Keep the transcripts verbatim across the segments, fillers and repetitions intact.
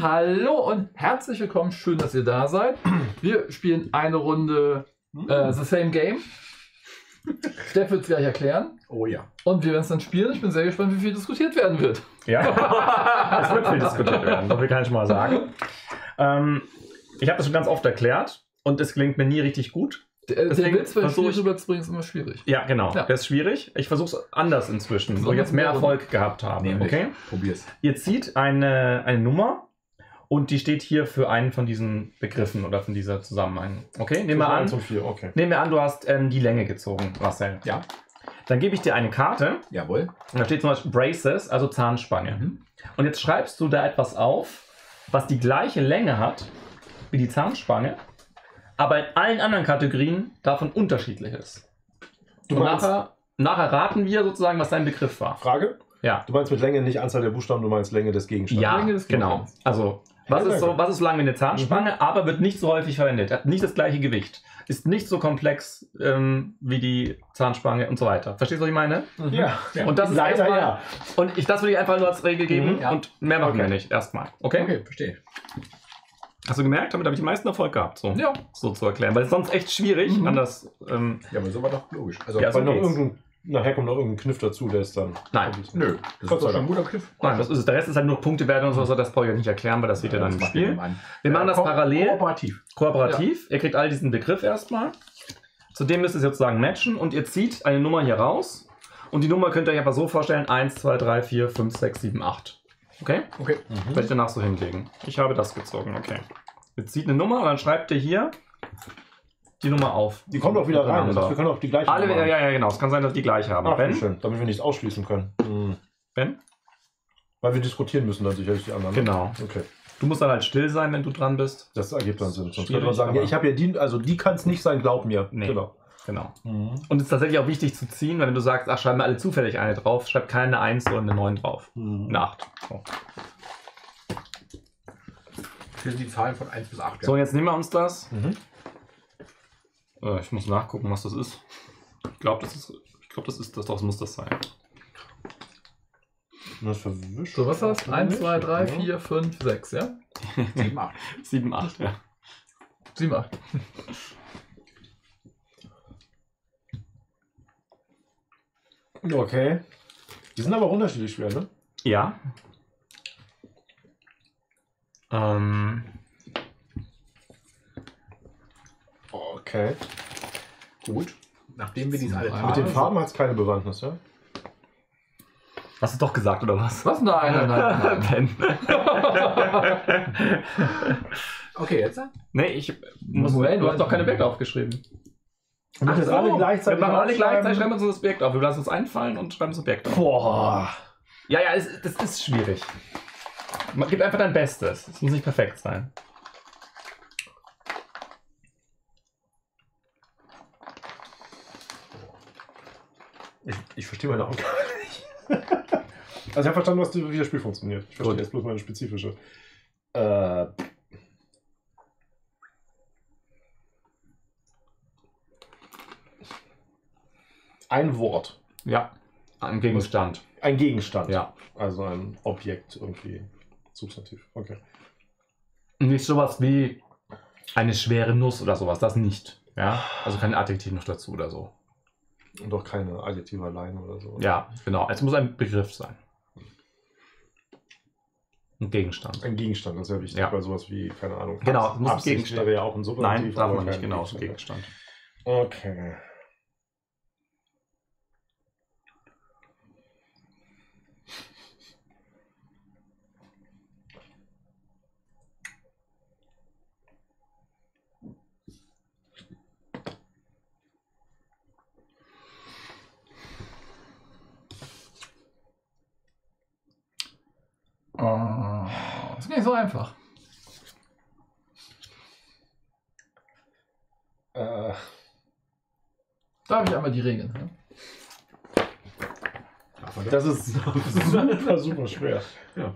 Hallo und herzlich willkommen, schön, dass ihr da seid. Wir spielen eine Runde äh, The Same Game. Steph wird es gleich erklären. Oh ja. Und wir werden es dann spielen. Ich bin sehr gespannt, wie viel diskutiert werden wird. Ja, es wird viel diskutiert werden, das kann ich mal sagen. Ähm, ich habe das schon ganz oft erklärt und es klingt mir nie richtig gut. Der, der Witz, wenn Spiel drüber zu bringen, ist immer schwierig. Ja, genau. Ja. Das ist schwierig. Ich versuche es anders inzwischen, wo wir jetzt mehr Erfolg gehabt haben. Nee, okay? Probier's. Ihr zieht eine, eine Nummer und die steht hier für einen von diesen Begriffen oder von dieser Zusammenhang. Okay? Nehmen wir an, okay. Nehmen wir an, du hast ähm, die Länge gezogen, Marcel. Ja. Dann gebe ich dir eine Karte. Jawohl. Und da steht zum Beispiel Braces, also Zahnspange. Mhm. Und jetzt schreibst du da etwas auf, was die gleiche Länge hat wie die Zahnspange, aber in allen anderen Kategorien davon unterschiedlich ist. Du meinst, nachher, nachher raten wir sozusagen, was dein Begriff war. Frage? Ja. Du meinst mit Länge nicht Anzahl der Buchstaben, du meinst Länge des Gegenstandes. Ja, Länge des Gegenstandes. Genau. Also, was ist, so, was ist so lang wie eine Zahnspange, mhm. aber wird nicht so häufig verwendet, hat nicht das gleiche Gewicht, ist nicht so komplex ähm, wie die Zahnspange und so weiter. Verstehst du, was ich meine? Mhm. Ja. Und das leider ist erstmal, ja. Und ich, das will ich einfach nur als Regel geben, mhm, ja. Und mehr machen okay. wir nicht, erstmal. Okay? Okay, verstehe. Hast du gemerkt, damit habe ich den meisten Erfolg gehabt, so, ja. so zu erklären, weil es sonst echt schwierig, mhm. anders... Ähm, ja, aber so war doch logisch. Also ja, so noch irgendein, nachher kommt noch irgendein Kniff dazu, der ist dann... Nein, nö, das ist doch schon ein guter Kniff. Nein, das ist es. Der Rest ist halt nur Punktewertung und so, also das brauche ich euch nicht erklären, weil das seht ja, ihr dann im Spiel. Wir machen das parallel. Kooperativ. Kooperativ, ja. Ihr kriegt all diesen Begriff erstmal. Zudem müsst ihr es sozusagen matchen und ihr zieht eine Nummer hier raus. Und die Nummer könnt ihr euch einfach so vorstellen, eins, zwei, drei, vier, fünf, sechs, sieben, acht. Okay? Okay. Mhm. Werde ich danach so hinlegen. Ich habe das gezogen, okay. Jetzt zieht eine Nummer und dann schreibt ihr hier die Nummer auf. Die kommt auch wieder rein, das heißt, wir können auch die gleiche Alle, Nummer haben. Ja, ja, genau. Es kann sein, dass wir die gleiche haben. Ach, Ben? Schön. Damit wir nichts ausschließen können. Mhm. Ben? Weil wir diskutieren müssen dann sicherlich die anderen. Genau. Okay. Du musst dann halt still sein, wenn du dran bist. Das ergibt dann Sinn. Sonst könnte man sagen, ja, ich habe ja die, also die kann es nicht sein, glaub mir. Nee. Genau. Genau. Mhm. Und es ist tatsächlich auch wichtig zu ziehen, weil wenn du sagst, ach, schreiben wir alle zufällig eine drauf, schreib keine eins oder eine neun drauf. Mhm. Eine acht. So. Für die Zahlen von eins bis acht. Ja. So, jetzt nehmen wir uns das. Mhm. Äh, ich muss nachgucken, was das ist. Ich glaube, das ist, ich glaube, das ist, das, das muss das sein. Das verwischt. So, was hast du? eins, zwei, drei, vier, fünf, sechs, ja? sieben, acht. sieben, acht, ja. sieben, acht. Okay. Die sind aber unterschiedlich schwer, ne? Ja. Ähm. Okay. Gut. Nachdem wir diese alle haben. Mit den Farben hat es keine Bewandtnis, ja? Hast du doch gesagt, oder was? Was denn da einer? Nein, nein. Okay, jetzt? Nee, ich muss. Moment, du hast doch keine Backlauf geschrieben. Und ach so, alle gleichzeitig wir machen alle gleichzeitig, schreiben uns das Objekt auf. Wir lassen uns einfallen und schreiben das Objekt auf. Boah. Ja, ja, es, das ist schwierig. Man gibt einfach dein Bestes. Es muss nicht perfekt sein. Ich, ich verstehe meine Augen gar nicht. Also ich habe verstanden, was, wie das Spiel funktioniert. Ich verstehe jetzt bloß meine spezifische. Äh... Ein Wort. Ja. Ein Gegenstand. Ein Gegenstand. Ja. Also ein Objekt irgendwie. Substantiv. Okay. Nicht sowas wie eine schwere Nuss oder sowas. Das nicht. Ja. Also kein Adjektiv noch dazu oder so. Und auch keine Adjektive alleine oder so. Oder? Ja, genau. Es muss ein Begriff sein. Ein Gegenstand. Ein Gegenstand, das ist ja wichtig. Ja. Bei sowas wie, keine Ahnung. Genau, es muss ein Gegenstand. Wäre ja auch ein Substantiv. Nein, darf man nicht. Genau, ein Gegenstand. Okay. Oh, ist nicht so einfach. Äh. Darf ich einmal die Regeln? Ne? Das ist super, super schwer. Ja.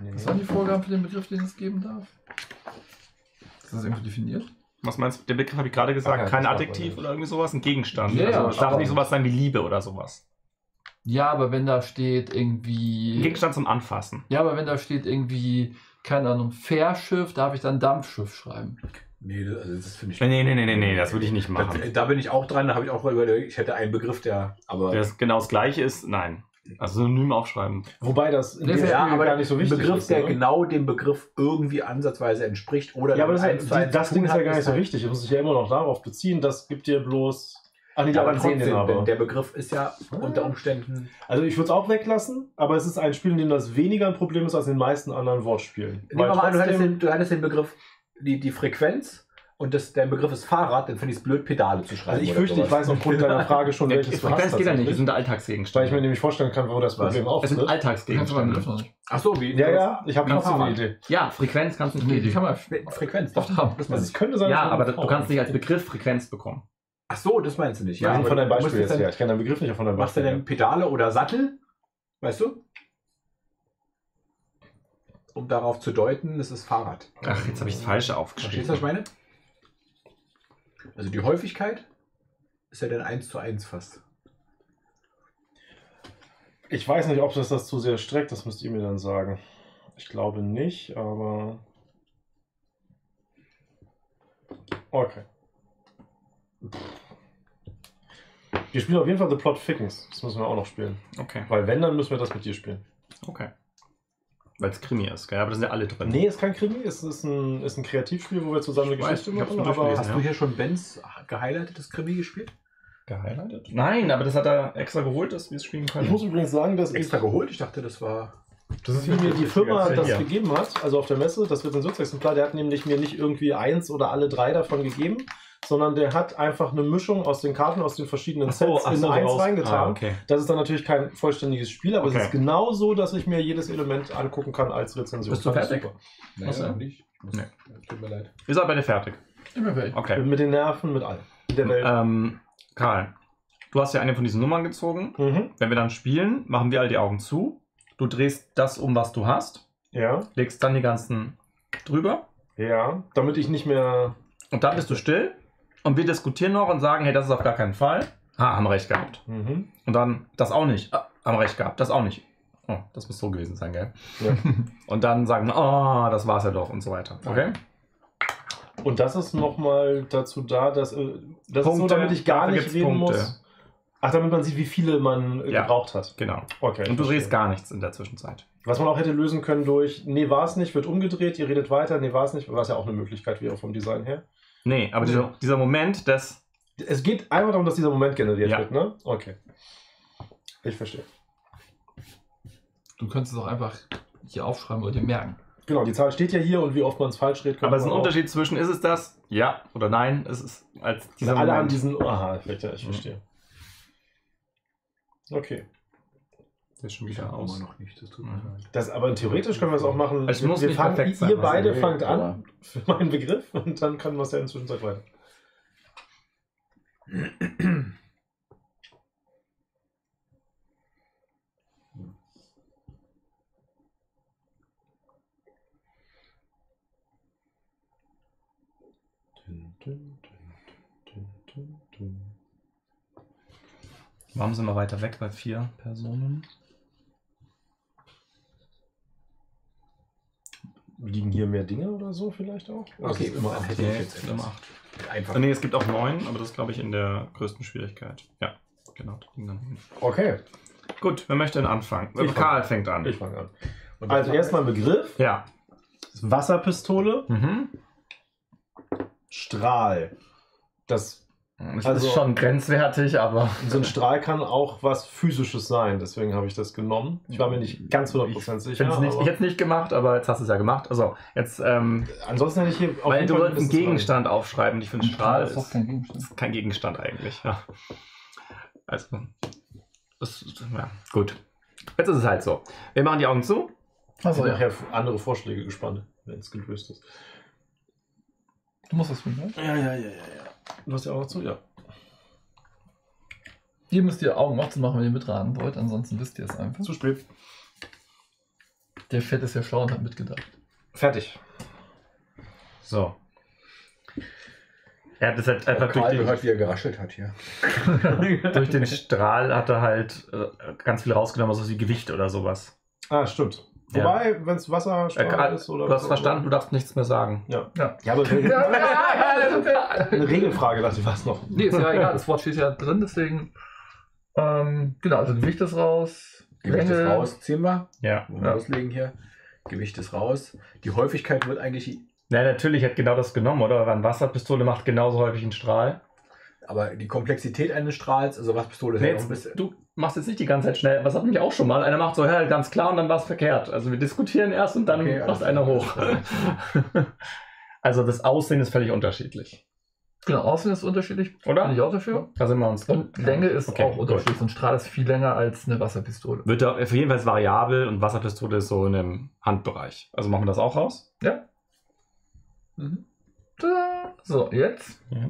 Was waren die Vorgaben für den Begriff, den es geben darf? Ist das irgendwie definiert? Was meinst du? Den Begriff habe ich gerade gesagt. Ach, ja, kein Adjektiv oder irgendwie sowas? Ein Gegenstand. Ja, also, es darf nicht sowas sein wie Liebe oder sowas. Ja, aber wenn da steht irgendwie... Gegenstand zum Anfassen. Ja, aber wenn da steht irgendwie, keine Ahnung, Fährschiff, darf ich dann Dampfschiff schreiben. Nee, das ist für mich... Nee, nee, nee, nee, nee, das würde ich nicht machen. Da, da bin ich auch dran, da habe ich auch überlegt, ich hätte einen Begriff, der... aber das genau das Gleiche ist, nein. Also Synonym aufschreiben. Wobei das in ja, aber gar nicht so wichtig Begriff, ist. Ein Begriff, der oder? Genau dem Begriff irgendwie ansatzweise entspricht. Oder ja, aber das, ist ja, das Ding ist ja gar nicht so wichtig. Ich muss mich ja immer noch darauf beziehen, das gibt dir bloß... Ach nee, ja, aber trotzdem, aber. Der Begriff ist ja unter Umständen... Also ich würde es auch weglassen, aber es ist ein Spiel, in dem das weniger ein Problem ist als in den meisten anderen Wortspielen. Nehmen wir mal an, du hattest den, du hattest den Begriff, die, die Frequenz und das, der Begriff ist Fahrrad, dann finde ich es blöd, Pedale zu schreiben. Also ich fürchte, ich weiß aufgrund deiner Frage schon, welches du hast. Das geht ja nicht, das sind Alltagsgegenstände. Weil ich mir nämlich vorstellen kann, wo das Problem auftritt. Das sind Alltagsgegenstände. Ach so, wie? Ja, ja, ich habe trotzdem eine Idee. Ja, Frequenz kannst du nicht. Frequenz, doch, das könnte sein. Ja, aber du kannst nicht als Begriff Frequenz bekommen. Ach so, das meinst du nicht. Ja, ja von deinem Beispiel jetzt her. Ich kenne deinen Begriff nicht von deinem Beispiel. Machst du denn Pedale oder Sattel? Weißt du? Um darauf zu deuten, das ist Fahrrad. Ach, jetzt habe ich das Falsche aufgeschrieben. Verstehst du, was ich meine? Also die Häufigkeit ist ja dann eins zu eins fast. Ich weiß nicht, ob das das zu sehr streckt. Das müsst ihr mir dann sagen. Ich glaube nicht, aber... Okay. Wir spielen auf jeden Fall The Plot Fickens. Das müssen wir auch noch spielen. Okay. Weil wenn, dann müssen wir das mit dir spielen. Okay. Weil es Krimi ist, gell? Aber das sind ja alle drin. Nee, ist kein Krimi, es ist ein, ist ein Kreativspiel, wo wir zusammen eine Geschichte machen. Aber hast du hier schon Bens gehighlightetes Krimi gespielt? Gehighlightet? Nein, aber das hat er extra geholt, dass wir es spielen können. Ich muss übrigens sagen, dass... Extra geholt? Ich dachte, das war... Das ist wie mir die Firma das gegeben hat, also auf der Messe, das wird ein Suchexemplar, der hat nämlich mir nicht irgendwie eins oder alle drei davon gegeben, sondern der hat einfach eine Mischung aus den Karten, aus den verschiedenen Sets in eins reingetan. Ah, okay. Das ist dann natürlich kein vollständiges Spiel, aber okay. Es ist genau so, dass ich mir jedes Element angucken kann als Rezension. Bist du fertig? Nein, naja, nicht. Nee. Tut mir leid. Ihr seid beide fertig. Ich bin fertig. Okay. Mit den Nerven, mit allem. Mit der Welt. Ähm, Karl, du hast ja eine von diesen Nummern gezogen. Mhm. Wenn wir dann spielen, machen wir all die Augen zu. Du drehst das um, was du hast. Ja. Legst dann die ganzen drüber. Ja, damit ich nicht mehr... Und dann bist du still. Und wir diskutieren noch und sagen, hey, das ist auf gar keinen Fall. Ah, haben wir recht gehabt. Mhm. Und dann, das auch nicht. Ah, haben wir recht gehabt, das auch nicht. Oh, das muss so gewesen sein, gell? Ja. Und dann sagen wir, oh, das war's ja doch und so weiter. Okay? Und das ist nochmal dazu da, dass... Das Punkte, ist so, damit ich gar nicht reden Punkte. Muss. Ach, damit man sieht, wie viele man ja, gebraucht hat. Genau. Okay, und du redest gar nichts in der Zwischenzeit. Was man auch hätte lösen können durch, nee, war's nicht, wird umgedreht, ihr redet weiter, nee, war's nicht. Was ja auch eine Möglichkeit wäre vom Design her. Nee, aber dieser, dieser Moment, dass... Es geht einfach darum, dass dieser Moment generiert ja. wird, ne? Okay. Ich verstehe. Du könntest es auch einfach hier aufschreiben oder dir merken. Genau, die Zahl steht ja hier und wie oft man es falsch redet. Aber es ist ein Unterschied zwischen, ist es das? Ja oder nein? Es ist als dieser Moment. Alle haben diesen Aha-Effekt, ja, ich mhm. verstehe. Okay. Das ist schon wieder aus. Noch nicht, das tut mir leid. Das, aber theoretisch können wir es auch machen. Also wir fangen, perfekt sein, ihr beide nee, fangt an für meinen Begriff und dann können wir es ja inzwischen weiter. Warum sind wir weiter weg bei vier Personen? Liegen hier mehr Dinge oder so vielleicht auch? Oder okay, immer acht. Hätte ich jetzt immer acht. Einfach. Nee, es gibt auch neun, aber das glaube ich in der größten Schwierigkeit. Ja, genau. Okay. Gut, wer möchte denn anfangen? Ich Karl fang. fängt an. Ich fange an. Und also erstmal Begriff. Ja. Wasserpistole. Mhm. Strahl. Das... Das also, ist schon grenzwertig, aber... So ein Strahl kann auch was Physisches sein, deswegen habe ich das genommen. Ich war mir nicht ganz hundert Prozent sicher. Ich, nicht, ich hätte es nicht gemacht, aber jetzt hast du es ja gemacht. Also, jetzt... Ähm, Ansonsten hätte ich hier... Auf weil jeden du solltest einen Gegenstand aufschreiben. Ich finde, Strahl ist, ist kein Gegenstand. Ist kein Gegenstand eigentlich. Ja. Also, das, ja, gut. Jetzt ist es halt so. Wir machen die Augen zu. Also, ich habe nachher andere Vorschläge gespannt, wenn es gelöst ist. Du musst das finden, ne? Ja, ja, ja, ja. ja. Du hast ja auch noch zu, ja. Ihr müsst ihr Augen aufzumachen, wenn ihr mitraten wollt, ansonsten wisst ihr es einfach. Zu spät. Der Fett ist ja schlau und hat mitgedacht. Fertig. So. Er hat es halt einfach durch den, gehört, wie er geraschelt hat hier. Durch den Strahl hat er halt äh, ganz viel rausgenommen, also wie Gewicht oder sowas. Ah, stimmt. Wobei, ja. Wenn es Wasserstrahl äh, ist oder... Du hast verstanden, oder? Du darfst nichts mehr sagen. Ja, ja. ja aber eine Regelfrage, dachte ich, war es noch. Nee, ist ja egal, das Wort steht ja drin, deswegen... Ähm, genau, also Gewicht ist raus. Gewicht Länge. ist raus, ziehen wir. Ja. Wollen wir ja. loslegen hier. Gewicht ist raus. Die Häufigkeit wird eigentlich... Na, natürlich hat genau das genommen, oder? Eine Wasserpistole macht genauso häufig einen Strahl. Aber die Komplexität eines Strahls, also Wasserpistole... Nee, ist jetzt, du machst jetzt nicht die ganze Zeit schnell. Was hat mich auch schon mal? Einer macht so, ja, ganz klar und dann war es verkehrt. Also wir diskutieren erst und dann okay, macht einer hoch. Also das Aussehen ist völlig unterschiedlich. Genau, Aussehen ist unterschiedlich, oder? Bin ich auch dafür. Da sind wir uns. Und Länge ist okay, auch unterschiedlich. Ein Strahl ist viel länger als eine Wasserpistole. Wird da auf jeden Fall variabel und Wasserpistole ist so in dem Handbereich. Also machen wir das auch raus? Ja. Mhm. So, jetzt. Ja.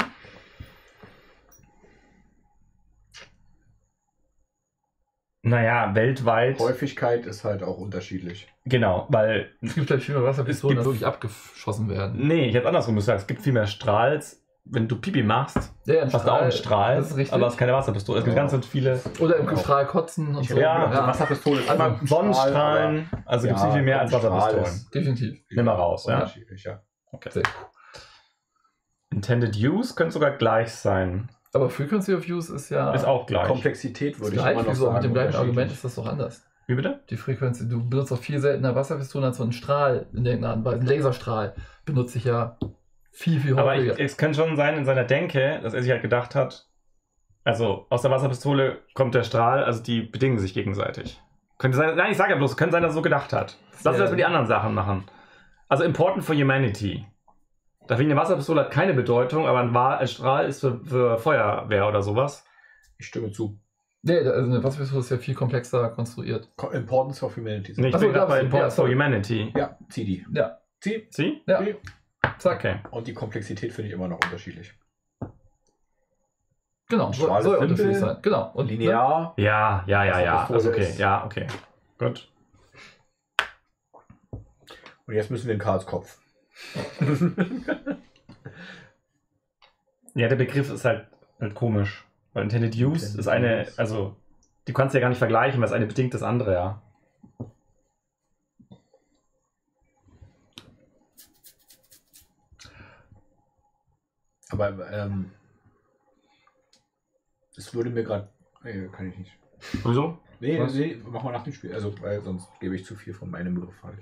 Naja, weltweit. Häufigkeit ist halt auch unterschiedlich. Genau, weil... Es gibt halt viel mehr Wasserpistolen, die wirklich abgeschossen werden. Nee, ich hätte andersrum gesagt, es gibt viel mehr Strahls. Wenn du Pipi machst, ja, hast Strahl, du auch einen Strahl, das ist richtig. Aber es ist keine Wasserpistole. Es gibt genau. ganz viele... Oder im Strahl kotzen und ich so. Ja, ja. Wasserpistole ist also Sonnenstrahlen, also ja, gibt es nicht viel mehr als Wasserpistolen. Definitiv. Nimm mal raus, ja. ja. Okay. Sehr. Intended Use könnte sogar gleich sein. Aber Frequency of Use ist ja... Ist auch gleich. Komplexität würde ich immer noch sagen. Mit dem gleichen Argument ist das doch anders. Wie bitte? Die Frequency. Du benutzt doch viel seltener Wasserpistolen als so einen Strahl in irgendeiner Art und Weise. Ein Laserstrahl benutze ich ja viel, viel häufiger. Aber ich, es kann schon sein in seiner Denke, dass er sich halt gedacht hat, also aus der Wasserpistole kommt der Strahl, also die bedingen sich gegenseitig. Könnte sein, nein, ich sage ja bloß, könnte sein, dass er so gedacht hat. Lass uns das mit den anderen Sachen machen. Also Important for Humanity. Deswegen eine Wasserpistole hat keine Bedeutung, aber ein Strahl ist für, für Feuerwehr oder sowas. Ich stimme zu. Nee, also eine Wasserpistole ist ja viel komplexer konstruiert. Importance for Humanity. Nee, ich also, bin gerade bei Importance ja, for Humanity. Ja, zieh die. Ja. Zieh. Zieh? Ja. Zieh. Zack. Okay. Und die Komplexität finde ich immer noch unterschiedlich. Genau. Strahl soll unterschiedlich sein. Genau. Und linear. Ja, ja, ja, ja. Also okay. Ja, okay. Gut. Und jetzt müssen wir in Karls Kopf. Ja, der Begriff ist halt, halt komisch. Weil Intended Use Intended ist eine, use. also du kannst ja gar nicht vergleichen, weil es eine bedingt das andere, ja. Aber ähm, es würde mir gerade, nee, kann ich nicht. Wieso? Nee, nee, mach mal nach dem Spiel, also weil sonst gebe ich zu viel von meinem Begriff frei.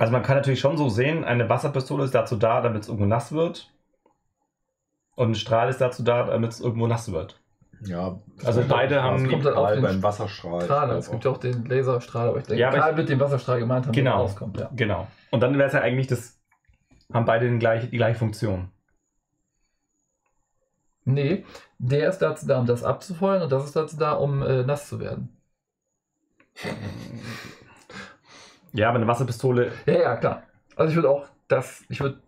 Also man kann natürlich schon so sehen, eine Wasserpistole ist dazu da, damit es irgendwo nass wird. Und ein Strahl ist dazu da, damit es irgendwo nass wird. Ja, also beide haben kommt dann auch beim Wasserstrahl. Strahl, es gibt ja auch den Laserstrahl, aber ich denke, ja, Strahl wird den Wasserstrahl gemeint haben, genau, der rauskommt. Ja. Genau. Und dann wäre es ja eigentlich, das haben beide den gleich, die gleiche Funktion. Nee, der ist dazu da, um das abzufeuern und das ist dazu da, um äh, nass zu werden. Ja, aber eine Wasserpistole... Ja, ja, klar. Also ich würde auch das... Ich würde...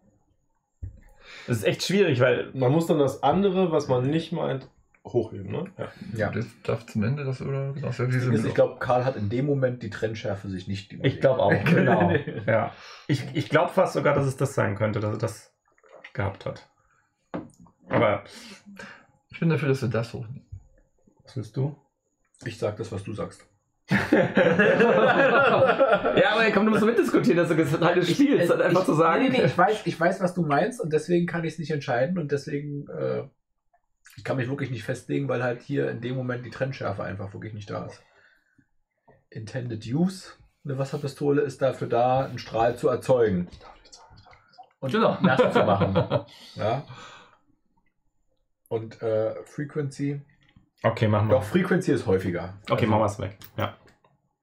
Das ist echt schwierig, weil... Man muss dann das andere, was man nicht meint, hochheben, ne? Ja. ja. Darf zum Ende das oder... Das ist, ich glaube, Karl hat in dem Moment die Trennschärfe sich nicht... Ich glaube auch, genau. Ja. Ich, ich glaube fast sogar, dass es das sein könnte, dass er das gehabt hat. Aber... Ich bin dafür, dass wir das hochnehmen. Was willst du? Ich sag das, was du sagst. Ja, aber komm, du musst mitdiskutieren, dass du gesagt hast, ich, Spiel, ich, einfach ich, zu sagen. Nee, nee, ich weiß, ich weiß, was du meinst und deswegen kann ich es nicht entscheiden und deswegen äh, ich kann mich wirklich nicht festlegen, weil halt hier in dem Moment die Trennschärfe einfach wirklich nicht da ist. Intended Use, eine Wasserpistole ist dafür da, einen Strahl zu erzeugen und genau. nass zu machen. Ja. Und äh, Frequency. Okay, machen wir. Doch, Frequency ist häufiger. Okay, also. machen wir es weg. Ja.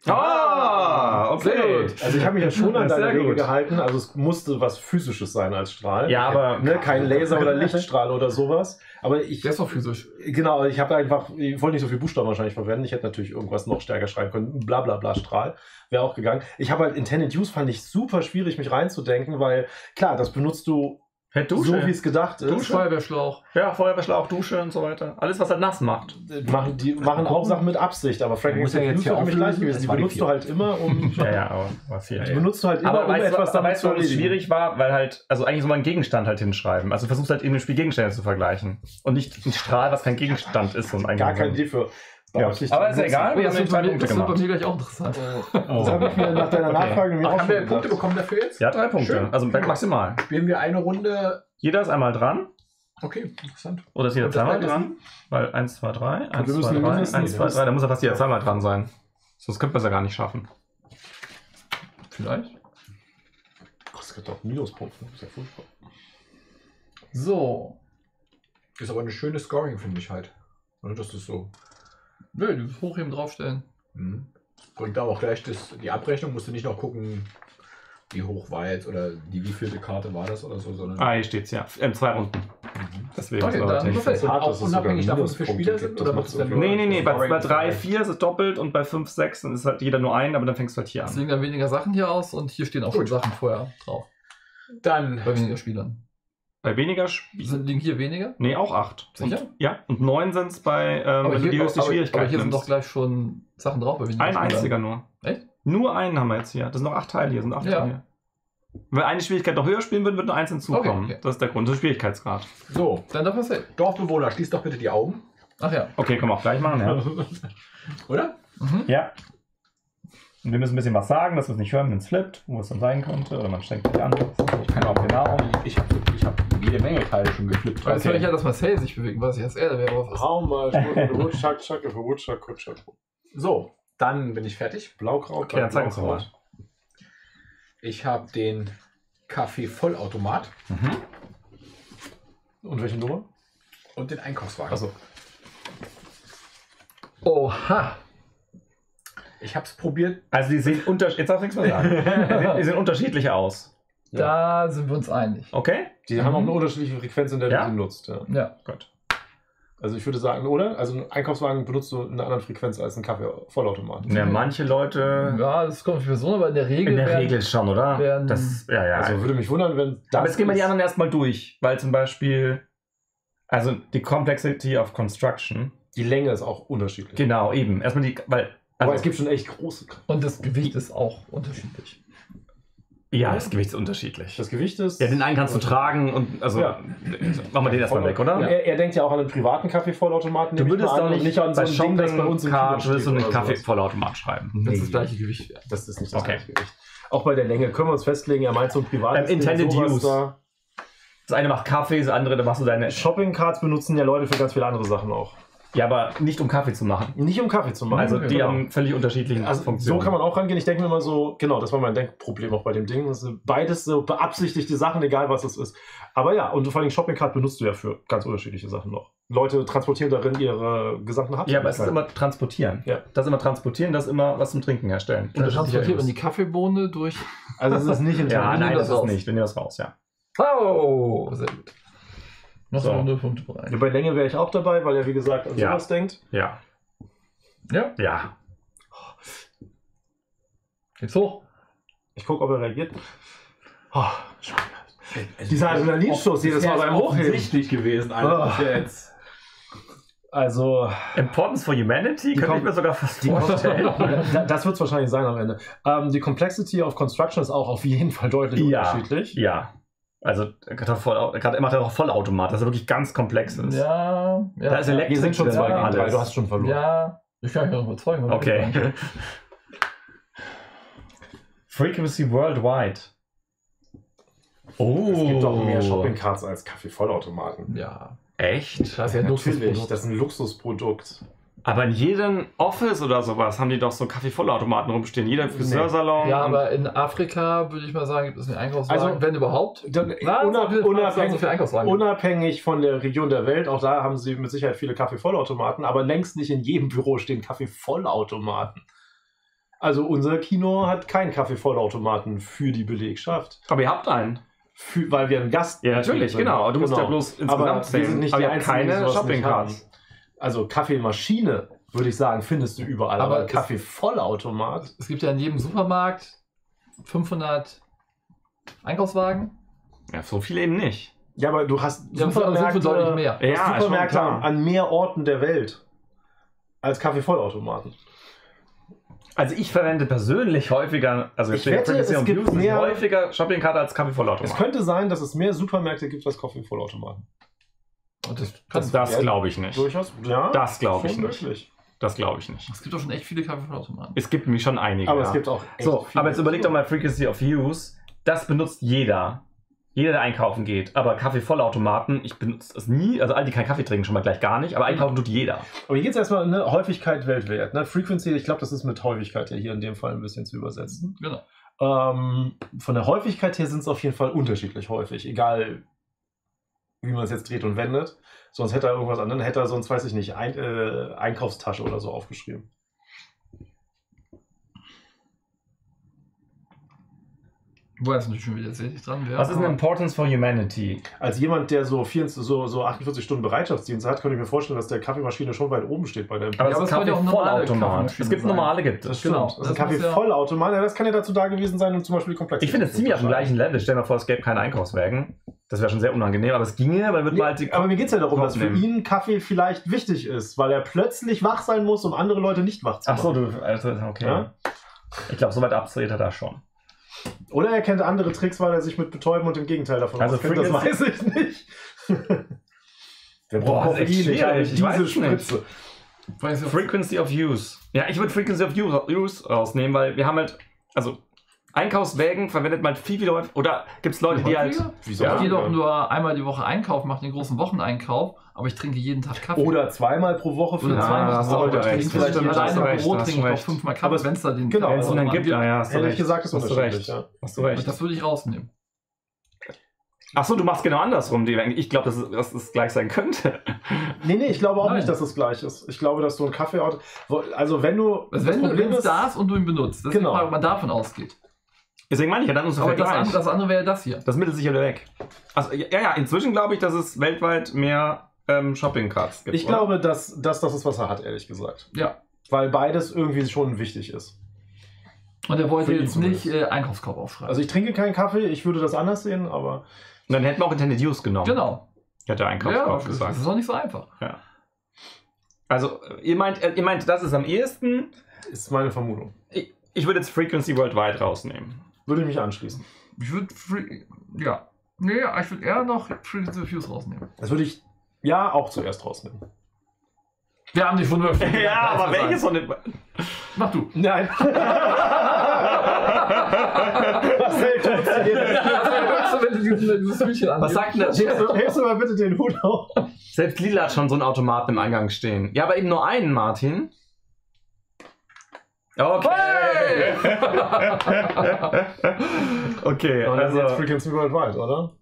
Ah, okay. Sehr gut. Also ich habe mich ja schon an deine Regel gehalten, also es musste was Physisches sein als Strahl. Ja, aber... Ne, kein Laser oder Lichtstrahl oder sowas. Aber ich... Das ist doch physisch. Genau, ich habe einfach... Ich wollte nicht so viel Buchstaben wahrscheinlich verwenden. Ich hätte natürlich irgendwas noch stärker schreiben können. Bla bla bla Strahl. Wäre auch gegangen. Ich habe halt Intended Use, fand ich super schwierig, mich reinzudenken, weil klar, das benutzt du Per Dusche. So wie es gedacht ist. Dusche, Feuerwehrschlauch. Ja, Feuerwehrschlauch, Dusche und so weiter. Alles, was er nass macht. Machen, die machen auch Sachen mit Absicht, aber Frank ist ja jetzt hier auch nicht gleich gewesen. Die benutzt du halt immer, um. Ja, ja, aber war viel. Die benutzt du halt immer, um etwas damit zu erledigen. Aber weißt du, was schwierig war, weil halt, also eigentlich soll man einen Gegenstand halt hinschreiben. Also versuchst halt eben im Spiel Gegenstände zu vergleichen. Und nicht einen Strahl, was kein Gegenstand ist. Und gar keine Idee für. Ja, aber ist ja egal, wir haben den Punkte gemacht. Das wird bei mir gleich auch interessant. Oh. Das habe ich mir nach deiner Nachfrage okay. mir auch Haben wir Punkte bekommen dafür jetzt? Ja, drei Punkte. Schön. Also maximal. Spielen wir eine Runde. Jeder ist einmal dran. Okay, interessant. Oder ist jeder zweimal dran? Weil eins, zwei, drei. eins, zwei, drei. Da muss ja fast jeder zweimal dran sein. Sonst könnte man es ja gar nicht schaffen. Vielleicht. Das gibt auch Minuspunkte. Das ist ja furchtbar. So. Ist aber eine schöne Scoring, finde ich halt. Das ist so. Nö, du musst hochheben, draufstellen. Mhm. Bringt aber auch gleich das, die Abrechnung, musst du nicht noch gucken, wie hoch war jetzt oder die wievielte Karte war das oder so, sondern. Ah, hier steht's, ja. Ähm, zwei Runden. Mhm. Deswegen okay, ist dann das ist auch unabhängig davon, was für Spieler sind, oder macht es dann nur. Nee, nee, nee, bei drei, vier ist es doppelt und bei fünf, sechs ist halt jeder nur ein, aber dann fängst du halt hier an. Deswegen dann weniger Sachen hier aus und hier stehen auch Gut. schon Sachen vorher drauf. Dann. Bei weniger Spielern. Bei weniger Spielern. Liegen hier weniger? Nee, auch acht. Sicher? Und, ja, und neun sind es bei, ähm, wenn du die höchste Schwierigkeit aber hier nimmst. Sind doch gleich schon Sachen drauf. Bei ein einziger nur. Echt? Nur einen haben wir jetzt hier. Das sind noch acht Teile hier. Sind acht ja. Teile. Wenn eine Schwierigkeit noch höher spielen würde, wird nur eins hinzukommen. Okay, okay. Das ist der Grund, das ist der Schwierigkeitsgrad. So, dann darf es sein. Dorfbewohner, schließt doch bitte die Augen. Ach ja. Okay, können wir auch gleich machen, ja. Oder? Mhm. Ja. Und wir müssen ein bisschen was sagen, dass wir es nicht hören, wenn es flippt, wo es dann sein könnte. Oder man steckt sich an. Ich kann auch genau. Ich habe ich hab jede Menge Teile schon geflippt. Jetzt höre ich ja, dass Marcel sich bewegen. Was ich als er, da wäre drauf. Raum mal. Rutschak, Schacke, Rutschak, Kutschak. So, dann bin ich fertig. Blaukraut, okay, dann zeig uns mal. Ich habe den Kaffee-Vollautomat. Mhm. Und welchen Nummer? Und den Einkaufswagen. Achso. Oha! Ich hab's probiert. Also die sehen unterschiedlich. Jetzt darf ich nichts mehr sagen. Die sehen unterschiedlich aus. Ja. Da sind wir uns einig. Okay. Die mhm. haben auch eine unterschiedliche Frequenz, in der ja. du sie nutzt. Ja. ja. Gut. Also ich würde sagen, oder? Also ein Einkaufswagen benutzt du in einer anderen Frequenz als ein Kaffee-Vollautomat. Ja, manche Leute. Ja, das kommt für so, aber in der Regel. In der werden, Regel schon, oder? Werden, das, ja, ja. Also würde mich wundern, wenn. Das aber jetzt gehen wir die anderen erstmal durch, weil zum Beispiel, also die Complexity of Construction. Die Länge ist auch unterschiedlich. Genau, eben. Erstmal die, weil. Also, aber es gibt schon echt große. Und das Gewicht ist auch unterschiedlich. Ja, das Gewicht ist unterschiedlich. Das Gewicht ist. Ja, den einen kannst du tragen und. Also. Ja. Machen wir den erstmal weg, oder? Ja. Er, er denkt ja auch an einen privaten Kaffeevollautomaten. Du würdest doch nicht an so ein Ding, das bei uns im Kino steht, würdest du nicht Kaffeevollautomat schreiben. Nee. Das ist das gleiche Gewicht. Ja. Das ist nicht das okay. gleiche Gewicht. Auch bei der Länge können wir uns festlegen, er meint so ein privates. Ähm, intended Use. Da. Das eine macht Kaffee, das andere, da machst du deine. Shopping-Cards benutzen ja Leute für ganz viele andere Sachen auch. Ja, aber nicht um Kaffee zu machen. Nicht um Kaffee zu machen. Also die genau. haben völlig unterschiedliche also Funktionen. So kann man auch rangehen. Ich denke mir immer so, genau, das war mein Denkproblem auch bei dem Ding. Das sind beides so beabsichtigte Sachen, egal was es ist. Aber ja, und vor allem Shopping Card benutzt du ja für ganz unterschiedliche Sachen noch. Leute transportieren darin ihre gesamten Handlungen. Ja, aber es ist immer transportieren. Ja. Das ist immer transportieren, das ist immer was zum Trinken herstellen. Und das transportiert man die Kaffeebohne durch... Also es ist nicht in Ja, nein, das, das ist nicht. Wir nehmen das raus, ja. Oh, sehr gut. Noch so. Null Punkte bereit. Ja, bei Länge wäre ich auch dabei, weil er wie gesagt an ja. sowas denkt. Ja. Ja? Ja. Geht's hoch? Ich gucke, ob er reagiert. Oh, dieser Adrenalinstoß jedes Mal beim Hochheben. Offensichtlich gewesen, einfach oh. jetzt. Also. Importance for Humanity? Könnte ich mir sogar fast vorstellen. Das wird es wahrscheinlich sein am Ende. Ähm, die Complexity of Construction ist auch auf jeden Fall deutlich ja. unterschiedlich. Ja. Also, gerade macht er auch Vollautomat, dass er wirklich ganz komplex ist. Ja, ja. Da ist Elektrik. Wir sind schon zwei gegen drei, du hast schon verloren. Ja, ich kann mich noch überzeugen. Okay. Frequency Worldwide. Oh. Es gibt doch mehr Shopping-Cards als Kaffee-Vollautomaten. Ja. Echt? Das ist ja ein Luxusprodukt. Das ist ein Luxusprodukt. Aber in jedem Office oder sowas haben die doch so Kaffee-Vollautomaten rumstehen. Jeder Friseursalon. Ja, aber in Afrika würde ich mal sagen, gibt es einen Einkaufswagen. Also, wenn überhaupt. Dann Na, unab so unabhängig, so unabhängig von der Region der Welt, auch da haben sie mit Sicherheit viele Kaffee-Vollautomaten, aber längst nicht in jedem Büro stehen Kaffee-Vollautomaten. Also unser Kino hat keinen Kaffee-Vollautomaten für die Belegschaft. Aber ihr habt einen. Für, weil wir einen Gast haben. Ja, natürlich, sind. genau. Du musst genau. ja bloß insgesamt sehen. Wir sind nicht aber die einzigen, keine Shopping-Cards. Also Kaffeemaschine, würde ich sagen, findest du überall. Aber, aber Kaffeevollautomat. Es gibt ja in jedem Supermarkt fünfhundert Einkaufswagen. Ja, so viele eben nicht. Ja, aber du hast Supermärkte, ja, mehr. Ja, hast Supermärkte an mehr Orten der Welt als Kaffeevollautomaten. Also ich verwende persönlich häufiger, also ich wette, es gibt mehr häufiger Shoppingkarte als Kaffeevollautomaten. Es könnte sein, dass es mehr Supermärkte gibt als Kaffeevollautomaten. Das, das, das glaube ich nicht. Durchaus, ja, das glaube ich nicht. Möglich. Das glaube ich nicht. Es gibt doch schon echt viele Kaffeevollautomaten. Es gibt nämlich schon einige. Aber ja, es gibt auch echt so, viele. Aber jetzt überleg doch mal Frequency of Use. Das benutzt jeder. Jeder, der einkaufen geht, aber Kaffeevollautomaten, ich benutze das nie, also alle, die keinen Kaffee trinken, schon mal gleich gar nicht, aber einkaufen tut jeder. Aber hier geht es erstmal eine Häufigkeit Weltwert, ne? Frequency, ich glaube, das ist mit Häufigkeit ja hier in dem Fall ein bisschen zu übersetzen. Genau. Ähm, von der Häufigkeit her sind es auf jeden Fall unterschiedlich häufig, egal wie man es jetzt dreht und wendet, sonst hätte er irgendwas anderes, hätte er sonst, weiß ich nicht, ein, äh, Einkaufstasche oder so aufgeschrieben. Wo ist natürlich schon wieder tatsächlich dran. Ja. Was ist eine Importance for Humanity? Als jemand, der so, vierundzwanzig, so, so achtundvierzig Stunden Bereitschaftsdienst hat, könnte ich mir vorstellen, dass der Kaffeemaschine schon weit oben steht bei der. Aber ja, das kann ja auch Vollautomat. Es gibt normale, gibt es. Das stimmt. Genau. Das, das Kaffeevollautomat, ja, das kann ja dazu da gewesen sein, um zum Beispiel komplex. Ich finde es ziemlich auf dem gleichen Level. Stell dir mal vor, es gäbe keine Einkaufswagen. Das wäre schon sehr unangenehm, aber es ginge, weil wird bald. Ja, aber mir geht es ja darum, dass für ihn Kaffee vielleicht wichtig ist, weil er plötzlich wach sein muss, um andere Leute nicht wach zu machen. Ach so, du, also, okay. Ja? Ich glaube, soweit abzählt er da schon. Oder er kennt andere Tricks, weil er sich mit Betäuben und dem Gegenteil davon also auskennt. Das weiß ich nicht. Der braucht auch nicht diese Spritze. Frequency of Use. Ja, ich würde Frequency of Use rausnehmen, weil wir haben halt, also Einkaufswägen verwendet man viel, viel häufiger. Oder gibt es Leute, die halt... Wieso? Ich gehe doch nur einmal die Woche Einkauf, mache den großen Wocheneinkauf, aber ich trinke jeden Tag Kaffee. Oder zweimal pro Woche für ja, zwei Leute. Ich trinke auch fünfmal Kaffee, aber wenn es da den... Genau, also dann gibt ja, ja, hast du recht. gesagt, das hast du recht. Ja. Hast du recht. Das würde ich rausnehmen. Achso, du machst genau andersrum, die. Ich glaube, dass, dass es gleich sein könnte. Nee, nee, ich glaube auch Nein. nicht, dass es gleich ist. Ich glaube, dass du einen Kaffee... Also wenn du... Also wenn du es da hast und du ihn benutzt. Das ist die Frage, ob man davon ausgeht. Deswegen meine ich ja, dann uns so das, an, das andere wäre das hier. Das mittelsichere weg. Also, ja, ja, inzwischen glaube ich, dass es weltweit mehr ähm, Shopping-Cards gibt. Ich oder? glaube, dass, dass das ist, was er hat, ehrlich gesagt. Ja. Weil beides irgendwie schon wichtig ist. Und er wollte jetzt nicht äh, Einkaufskorb aufschreiben. Also, ich trinke keinen Kaffee, ich würde das anders sehen, aber. Und dann hätten wir auch Intended Use genommen. Genau. Hätte der Einkaufskorb ja, gesagt. Das ist doch nicht so einfach. Ja. Also, ihr meint, ihr meint, das ist am ehesten. Ist meine Vermutung. Ich, ich würde jetzt Frequency Worldwide rausnehmen. Würde ich mich anschließen. Ich würde, ja. Nee, ich würde eher noch Frequency of Use rausnehmen. Das würde ich, ja, auch zuerst rausnehmen. Wir haben die von ja, ja, aber welches von den... Mach du. Nein. Was hält Was sagt denn das? Hebst du mal bitte den Hut auf. Selbst Lila hat schon so einen Automaten im Eingang stehen. Ja, aber eben nur einen, Martin. Okay. Okay, also jetzt Frequency Worldwide, oder?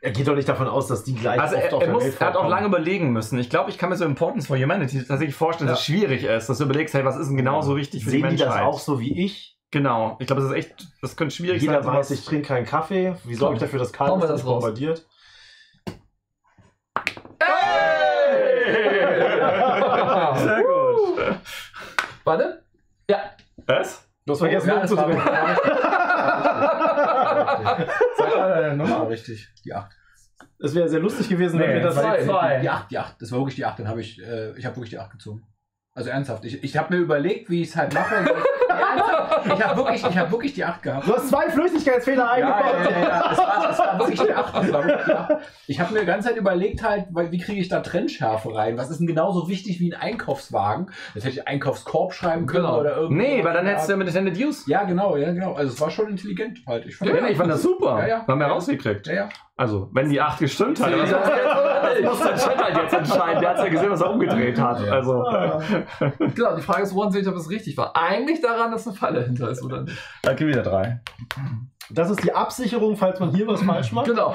Er geht doch nicht davon aus, dass die gleich also oft er, auf er, muss, er hat auch lange überlegen müssen. Ich glaube, ich kann mir so Importance for Humanity tatsächlich vorstellen, ja. dass es schwierig ist, dass du überlegst, hey, was ist denn genauso ja. wichtig für Sehen die Menschheit? Sehen die das auch so wie ich? Genau. Ich glaube, das ist echt, das könnte schwierig Jeder sein. Jeder weiß, ich trinke keinen Kaffee. Wie sorge ich dafür, dass Karl das bombardiert? Hey! Sehr gut. Warte. Ja. Was? Du hast vergessen, oh, umzudrehen. Sag mal deine Nummer richtig. Die acht. Es wäre sehr lustig gewesen, nee, wenn wir das zwei, zwei. Die acht, die acht. Das war wirklich die acht. Dann habe ich, äh, ich habe wirklich die acht gezogen. Also ernsthaft. Ich, ich habe mir überlegt, wie ich es halt mache. Und ich ich habe wirklich, hab wirklich die acht gehabt. Du hast zwei Flüchtigkeitsfehler eingebaut. Ja, ja, ja, ja. Das, war, das war wirklich die acht. Das war wirklich die acht. Ich habe mir die ganze Zeit überlegt, halt, wie kriege ich da Trennschärfe rein? Was ist denn genauso wichtig wie ein Einkaufswagen? Das hätte ich Einkaufskorb schreiben können genau. oder irgendwas. Nee, weil dann hättest du ja mit Intended Use. Ja, genau, ja, genau. Also es war schon intelligent halt. Ich fand, ja, ja, ich fand das super. Ja, ja. Haben wir ja, rausgekriegt. Ja, ja. Also, wenn die acht gestimmt hat, ja, was ja, das muss der Chat halt jetzt entscheiden. Der hat ja gesehen, was er umgedreht hat. Ja. Also. Genau, die Frage ist, woran sehe ich, ob es richtig war. Eigentlich daran, dass eine Falle hinter ist, oder nicht? Da gehen wieder drei. Das ist die Absicherung, falls man hier was falsch macht. Genau.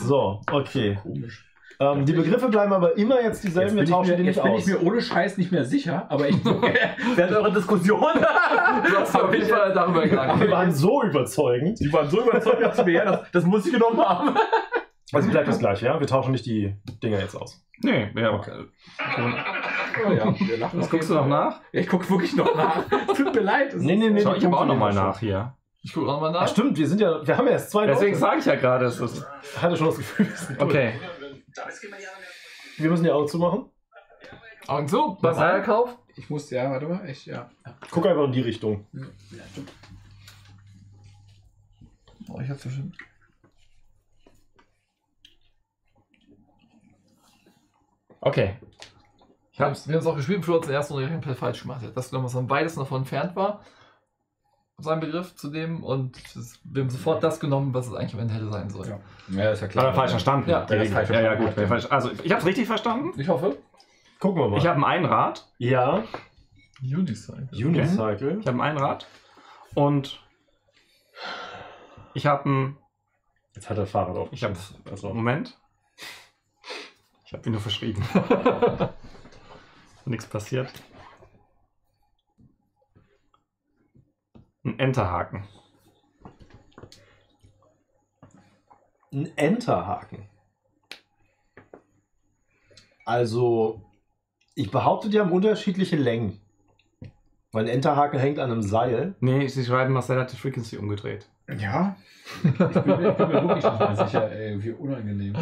So, okay. Komisch. Ähm, die Begriffe bleiben aber immer jetzt dieselben, wir tauschen die nicht aus. Jetzt bin ich mir ohne Scheiß nicht mehr sicher, aber ich... Während eurer Diskussion... Du hast auf jeden Fall darüber gegangen. Die waren so überzeugend. Die waren so überzeugend, dass wir, ja, das, das muss ich genommen haben. Also bleibt das gleich, ja? Wir tauschen nicht die Dinger jetzt aus. Nee, ja. Okay. Oh, ja. Wir lachen. Was guckst du noch nach? Ja, ich guck wirklich noch nach. Tut mir leid. Nee, nee, nee. Schau, ich habe auch noch mal nach hier. Ich gucke nochmal nach. Ach stimmt, wir sind ja, wir haben ja erst zwei. Deswegen sage ich ja gerade, es ist. Hatte schon das Gefühl. Okay. Wir müssen die Augen zumachen. Augen zu, Basalkauf. Ich muss, ja, warte mal, ich, ja. Guck einfach in die Richtung. Ja, stimmt. Oh, ich hab's bestimmt. Okay. Ich hab's, wir haben es auch gespielt, bevor wir uns in der ersten Runde komplett falsch gemacht hat. Dass damals am weitesten davon entfernt war, sein Begriff zu dem, und wir haben sofort das genommen, was es eigentlich am Ende hätte sein sollen. Ja, ja, ist ja klar. Aber falsch verstanden. Ja, ja, falsch ja, ja gut. Falsch. Also, ich hab's richtig verstanden. Ich hoffe. Gucken wir mal. Ich habe ein Einrad. Ja. Unicycle. Unicycle. Okay. Ich habe ein Einrad. Und ich habe ein... Jetzt hat er Fahrrad auf. Ich habe... Also, Moment. Ich habe ihn nur verschrieben. Nichts passiert. Ein Enterhaken. Ein Enterhaken. Also, ich behaupte, die haben unterschiedliche Längen. Weil ein Enterhaken hängt an einem Seil. Nee, sie schreiben, Marcel hat die Frequency umgedreht. Ja. Ich bin, ich bin mir wirklich nicht mehr sicher, ey, wie unangenehm.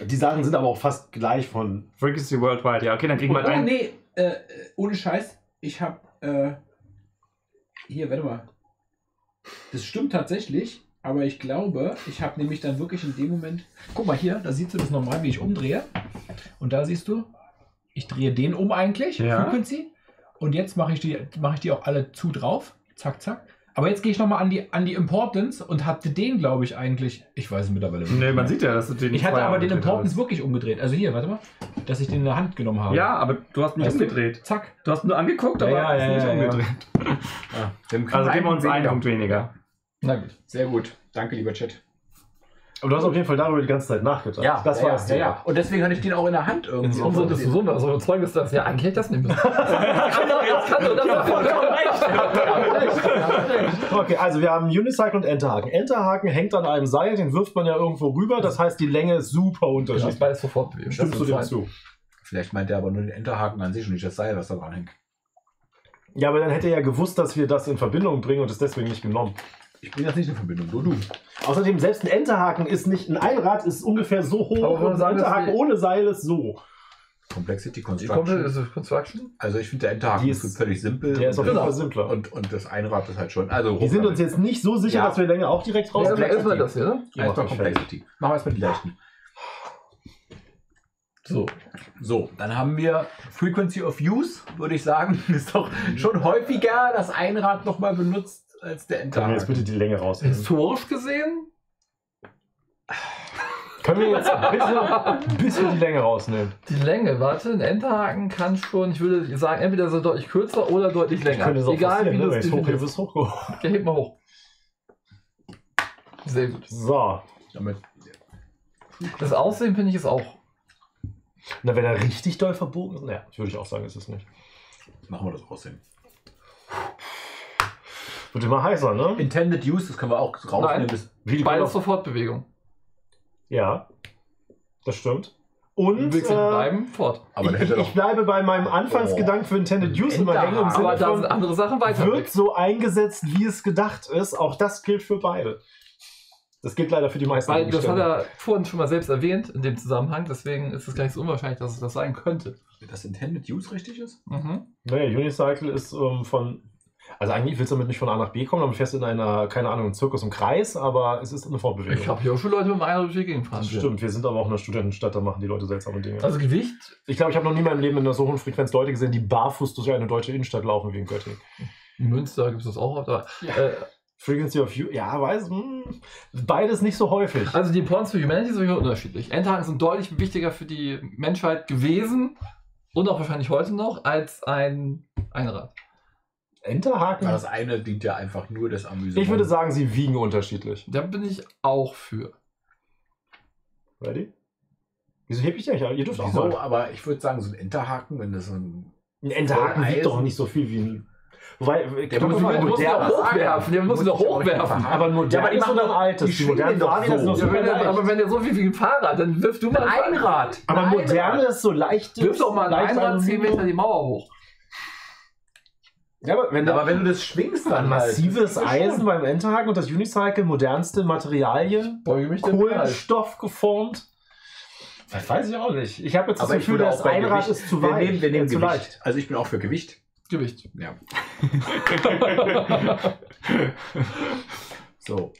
Die Sachen sind aber auch fast gleich von... Frequency Worldwide, ja, okay, dann kriegen wir einen... Nee, äh, ohne Scheiß, ich hab... Äh, hier, warte mal. Das stimmt tatsächlich, aber ich glaube, ich habe nämlich dann wirklich in dem Moment... Guck mal hier, da siehst du das nochmal, wie ich umdrehe. Und da siehst du, ich drehe den um eigentlich, ja. Frequency. Und jetzt mache ich, die, mache ich die auch alle zu drauf. Zack, zack. Aber jetzt gehe ich nochmal an die, an die Importance und hatte den, glaube ich, eigentlich... Ich weiß es mittlerweile nicht. Nee, man sieht ja, dass du den... Ich hatte aber den Importance hast. Wirklich umgedreht. Also hier, warte mal, dass ich den in der Hand genommen habe. Ja, aber du hast nicht weißt umgedreht. Du? Zack. Du hast nur angeguckt, aber ja, ja, ja, hast ja, nicht ja, umgedreht. Ja. Ja. Also geben wir uns einen Punkt weniger. Na gut, sehr gut. Danke, lieber Chat. Aber du hast auf jeden Fall darüber die ganze Zeit nachgedacht. Ja, das ja, war es. Ja, ja. Und deswegen hatte ich den auch in der Hand irgendwie. Das ist unsere Diskussion, also unsere Zeugdistanz. Ja, eigentlich hätte ich das nicht mehr. Okay, also wir haben Unicycle und Enterhaken. Enterhaken hängt an einem Seil, den wirft man ja irgendwo rüber. Das heißt, die Länge ist super unterschiedlich. Das beides sofort bewegt. Stimmst du dem zu? Vielleicht meint er aber nur den Enterhaken an sich und nicht das Seil, was da dran hängt. Ja, aber dann hätte er ja gewusst, dass wir das in Verbindung bringen und es deswegen nicht genommen. Ich bringe das nicht in Verbindung, nur du. Außerdem, selbst ein Enterhaken ist nicht ein Einrad, ist ungefähr so hoch. Und ein Enterhaken ohne Seil ist so. Complexity Construction. Also ich finde, der Enterhaken ist völlig simpel. Der ist auf jeden Fall simpler. Und, und das Einrad ist halt schon. Also die sind uns jetzt nicht so sicher, ja, dass wir Länge auch direkt raus. Ja, also erstmal das hier, ne? Ja, erstmal Complexity. Machen wir erstmal die leichten. So. So, dann haben wir Frequency of Use, würde ich sagen. Ist doch schon häufiger das Einrad nochmal benutzt als der Enterhaken. Können wir jetzt bitte die Länge raus. Historisch gesehen? Können wir jetzt ein bisschen, ein bisschen die Länge rausnehmen? Die Länge, warte, ein Enterhaken kann schon, ich würde sagen, entweder so deutlich kürzer oder deutlich länger. Ich egal wie das hoch, hier ist hoch. Okay, heb mal hoch. Sehr gut. So. Damit. Das Aussehen finde ich es auch. Na, wenn er richtig doll verbogen ist, naja, würde ich auch sagen, ist es nicht. Machen wir das Aussehen. Wird immer heißer, ne? Intended Use, das können wir auch rausnehmen. Nein, beides Sofortbewegung. Ja, das stimmt. Und wir äh, bleiben fort. Aber ich, ich, ich bleibe bei meinem Anfangsgedanken oh. für Intended Use immer hängen. Im Sinne von, andere Sachen weiter. Wird so eingesetzt, wie es gedacht ist. Auch das gilt für beide. Das gilt leider für die meisten. Weil, das hat er vorhin schon mal selbst erwähnt in dem Zusammenhang. Deswegen ist es gar nicht so unwahrscheinlich, dass es das sein könnte. Dass Intended Use richtig ist? Mhm. Naja, Unicycle ist ähm, von... Also eigentlich willst du damit nicht von A nach B kommen, damit fährst du in einer, keine Ahnung, im Zirkus im Kreis, aber es ist eine Fortbewegung. Ich habe hier auch schon Leute mit dem Einrad durch die Gegend fahren. Stimmt, wir sind aber auch in einer Studentenstadt, da machen die Leute seltsame Dinge. Also Gewicht? Ich glaube, ich habe noch nie in meinem Leben in einer so hohen Frequenz Leute gesehen, die barfuß durch eine deutsche Innenstadt laufen wie in Göttingen. In Münster gibt es das auch, aber... Ja. Äh, Frequency of Humanity, ja, weiß, mh, beides nicht so häufig. Also die Importance für Humanity sind unterschiedlich. Enterhaken sind deutlich wichtiger für die Menschheit gewesen und auch wahrscheinlich heute noch als ein Einrad. Enterhaken? Das eine dient ja einfach nur des Amüsements. Ich würde sagen, sie wiegen unterschiedlich. Da bin ich auch für. Ready? Wieso hebe ich die eigentlich? Ihr dürft auch mal. Aber ich würde sagen, so ein Enterhaken, wenn das so ein... Ein Enterhaken wiegt doch nicht so viel wie ein... Wobei, der muss doch hochwerfen. Der muss doch hochwerfen. Aber modern ist so ein altes. Aber wenn der so viel wie ein Fahrrad, dann wirf du mal ein Einrad. Aber moderne ist so leicht... Wirf doch mal ein Einrad zehn Meter die Mauer hoch. Ja, aber wenn, aber wenn du das schwingst, dann massives halt. Eisen schon. Beim Endhaken und das Unicycle, modernste Materialien, Kohlenstoff geformt. Das weiß ich auch nicht. Ich habe jetzt das aber Gefühl, das Einrad ist zu weit. Wir nehmen, wir nehmen Gewicht. Leicht. Also ich bin auch für Gewicht. Gewicht. Ja. So.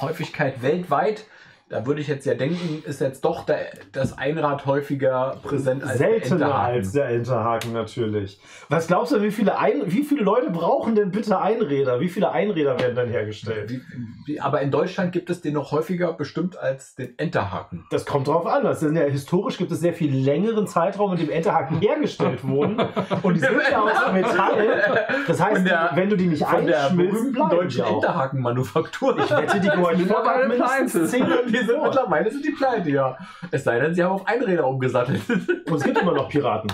Häufigkeit weltweit. Da würde ich jetzt ja denken, ist jetzt doch der, das Einrad häufiger präsent als seltener der Enterhaken. Als der Enterhaken natürlich. Was glaubst du, wie viele, Ein wie viele Leute brauchen denn bitte Einräder? Wie viele Einräder werden dann hergestellt? Wie, wie, aber in Deutschland gibt es den noch häufiger bestimmt als den Enterhaken. Das kommt drauf an. Das ist ja, historisch gibt es sehr viel längeren Zeitraum, in dem Enterhaken hergestellt wurden. Und die sind ja aus Metall. Das heißt, der, wenn du die nicht einschmilzt, bleiben deutschen Enterhakenmanufaktur. Ich wette, die gehören vorher mindestens zehn Minuten. Sind mittlerweile sind die pleite, ja. Es sei denn, sie haben auf Einräder umgesattelt. Und es gibt immer noch Piraten.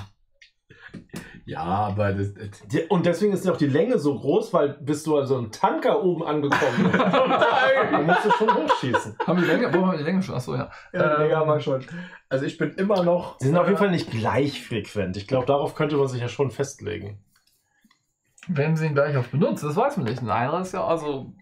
Ja, aber... Das, das und deswegen ist auch die Länge so groß, weil bist du an so einem Tanker oben angekommen. Dann musst du schon hochschießen. Haben die Länge? Wo haben die Länge schon? Achso, ja. Ja, die Länge haben wir schon. Also ich bin immer noch... Sie sind auf jeden Fall nicht gleich frequent. Ich glaube, darauf könnte man sich ja schon festlegen. Wenn sie ihn gleich oft benutzt, das weiß man nicht. Nein, das ist ja also...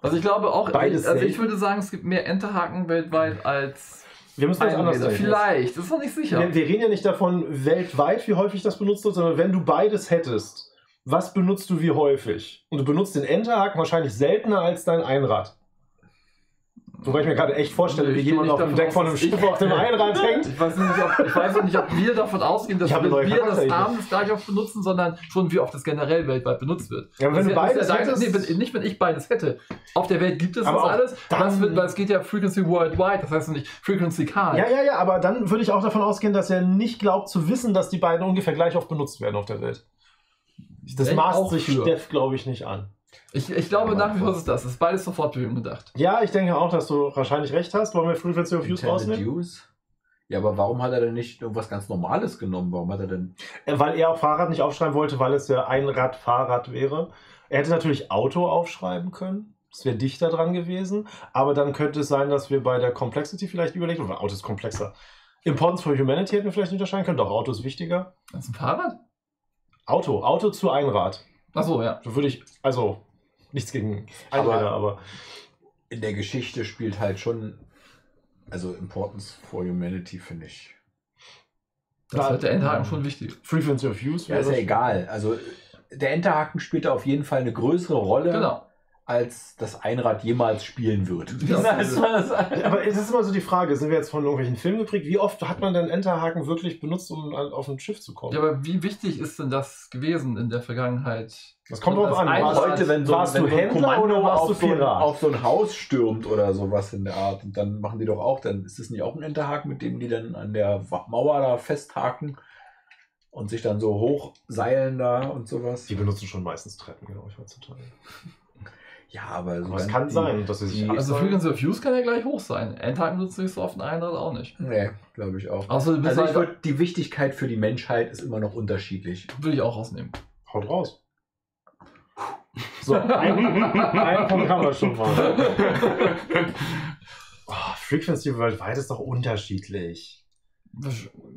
Also ich glaube auch, beides also ich würde sagen, es gibt mehr Enterhaken weltweit als wir müssen das anders sagen. Vielleicht, das ist noch nicht sicher. Wir, wir reden ja nicht davon weltweit, wie häufig das benutzt wird, sondern wenn du beides hättest, was benutzt du wie häufig? Und du benutzt den Enterhaken wahrscheinlich seltener als dein Einrad. Wobei ich mir gerade echt vorstelle, wie jemand auf dem Deck von einem Schiff auf dem Einrad hängt. Ich weiß nicht, ob, ich weiß nicht, ob wir davon ausgehen, dass wir das abends gar nicht oft benutzen, sondern schon wie oft das generell weltweit benutzt wird. Ja, wenn du beides hättest... Nee, nicht, wenn ich beides hätte. Auf der Welt gibt es das alles, weil es geht ja Frequency Worldwide, das heißt nicht Frequency Carl. Ja, ja, ja, aber dann würde ich auch davon ausgehen, dass er nicht glaubt zu wissen, dass die beiden ungefähr gleich oft benutzt werden auf der Welt. Das maßt sich Steph, glaube ich, nicht an. Ich, ich glaube, nach wie vor ist das. Das ist beides sofort bewegen gedacht. Ja, ich denke auch, dass du wahrscheinlich recht hast. Wollen wir Frequency of Use rausnehmen? Ja, aber warum hat er denn nicht irgendwas ganz Normales genommen? Warum hat er denn... Weil er auch Fahrrad nicht aufschreiben wollte, weil es ja ein Rad-Fahrrad wäre. Er hätte natürlich Auto aufschreiben können. Das wäre dichter dran gewesen. Aber dann könnte es sein, dass wir bei der Complexity vielleicht überlegt haben. Auto ist komplexer. Importance for Humanity hätten wir vielleicht nicht unterscheiden können. Doch, Auto ist wichtiger. Das ist ein Fahrrad? Auto. Auto zu Einrad. Ach so, ja. So würde ich... Also... Nichts gegen Einräder, aber, aber in der Geschichte spielt halt schon, also Importance for Humanity, finde ich. Das da, hat der Enterhaken ähm, schon wichtig. Frequency of Use. Ja, ist ja egal. Also der Enterhaken spielt da auf jeden Fall eine größere Rolle, genau, als das Einrad jemals spielen wird. Das das das aber es ist immer so die Frage, sind wir jetzt von irgendwelchen Filmen geprägt? Wie oft hat man den Enterhaken wirklich benutzt, um auf ein Schiff zu kommen? Ja, aber wie wichtig ist denn das gewesen in der Vergangenheit? Das kommt drauf an. Heute, wenn so, warst wenn du Händler Kommando oder warst du Pirat? Auf so ein Haus stürmt oder sowas in der Art. Und dann machen die doch auch, dann ist das nicht auch ein Enterhaken, mit dem die dann an der Mauer da festhaken und sich dann so hochseilen da und sowas. Die benutzen schon meistens Treppen, glaube ich, heutzutage. Ja, aber... So aber es kann die, sein, dass sie sich... Also Frequency of Use kann ja gleich hoch sein. Endhaken nutzt nicht so oft, ein Einrad auch nicht. Nee, glaube ich auch. Also, also ich würd, die Wichtigkeit für die Menschheit ist immer noch unterschiedlich. Würde ich auch rausnehmen. Haut raus. So, einen Punkt haben wir schon mal. Oh, Frequency weltweit ist doch unterschiedlich.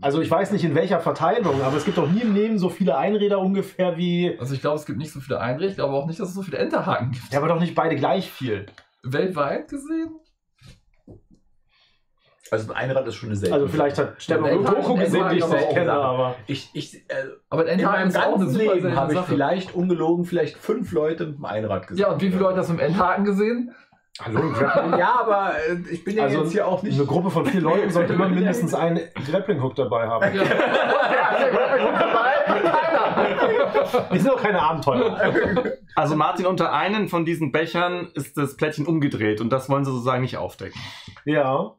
Also ich weiß nicht in welcher Verteilung, aber es gibt doch nie im Leben so viele Einräder ungefähr wie... Also ich glaube, es gibt nicht so viele Einräder, ich glaube auch nicht, dass es so viele Enterhaken gibt. Ja, aber doch nicht beide gleich viel. Weltweit gesehen? Also ein Einrad ist schon eine Seltenheit. Also vielleicht hat Stefan eine Doku gesehen, die ich nicht kenne, aber... Ich, ich, äh, aber in meinem ist ganzen auch eine Leben habe ich vielleicht ungelogen vielleicht fünf Leute mit dem Einrad gesehen. Ja, und wie viele Leute hast du mit dem Endhaken gesehen? Hallo, Grappling. Ja, aber ich bin ja also jetzt hier auch nicht... Eine Gruppe von vier Leuten sollte immer mindestens einen Grappling-Hook dabei haben. Ja, Grappling-Hook dabei? Wir sind doch keine Abenteurer. Also Martin, unter einen von diesen Bechern ist das Plättchen umgedreht und das wollen sie sozusagen nicht aufdecken. Ja.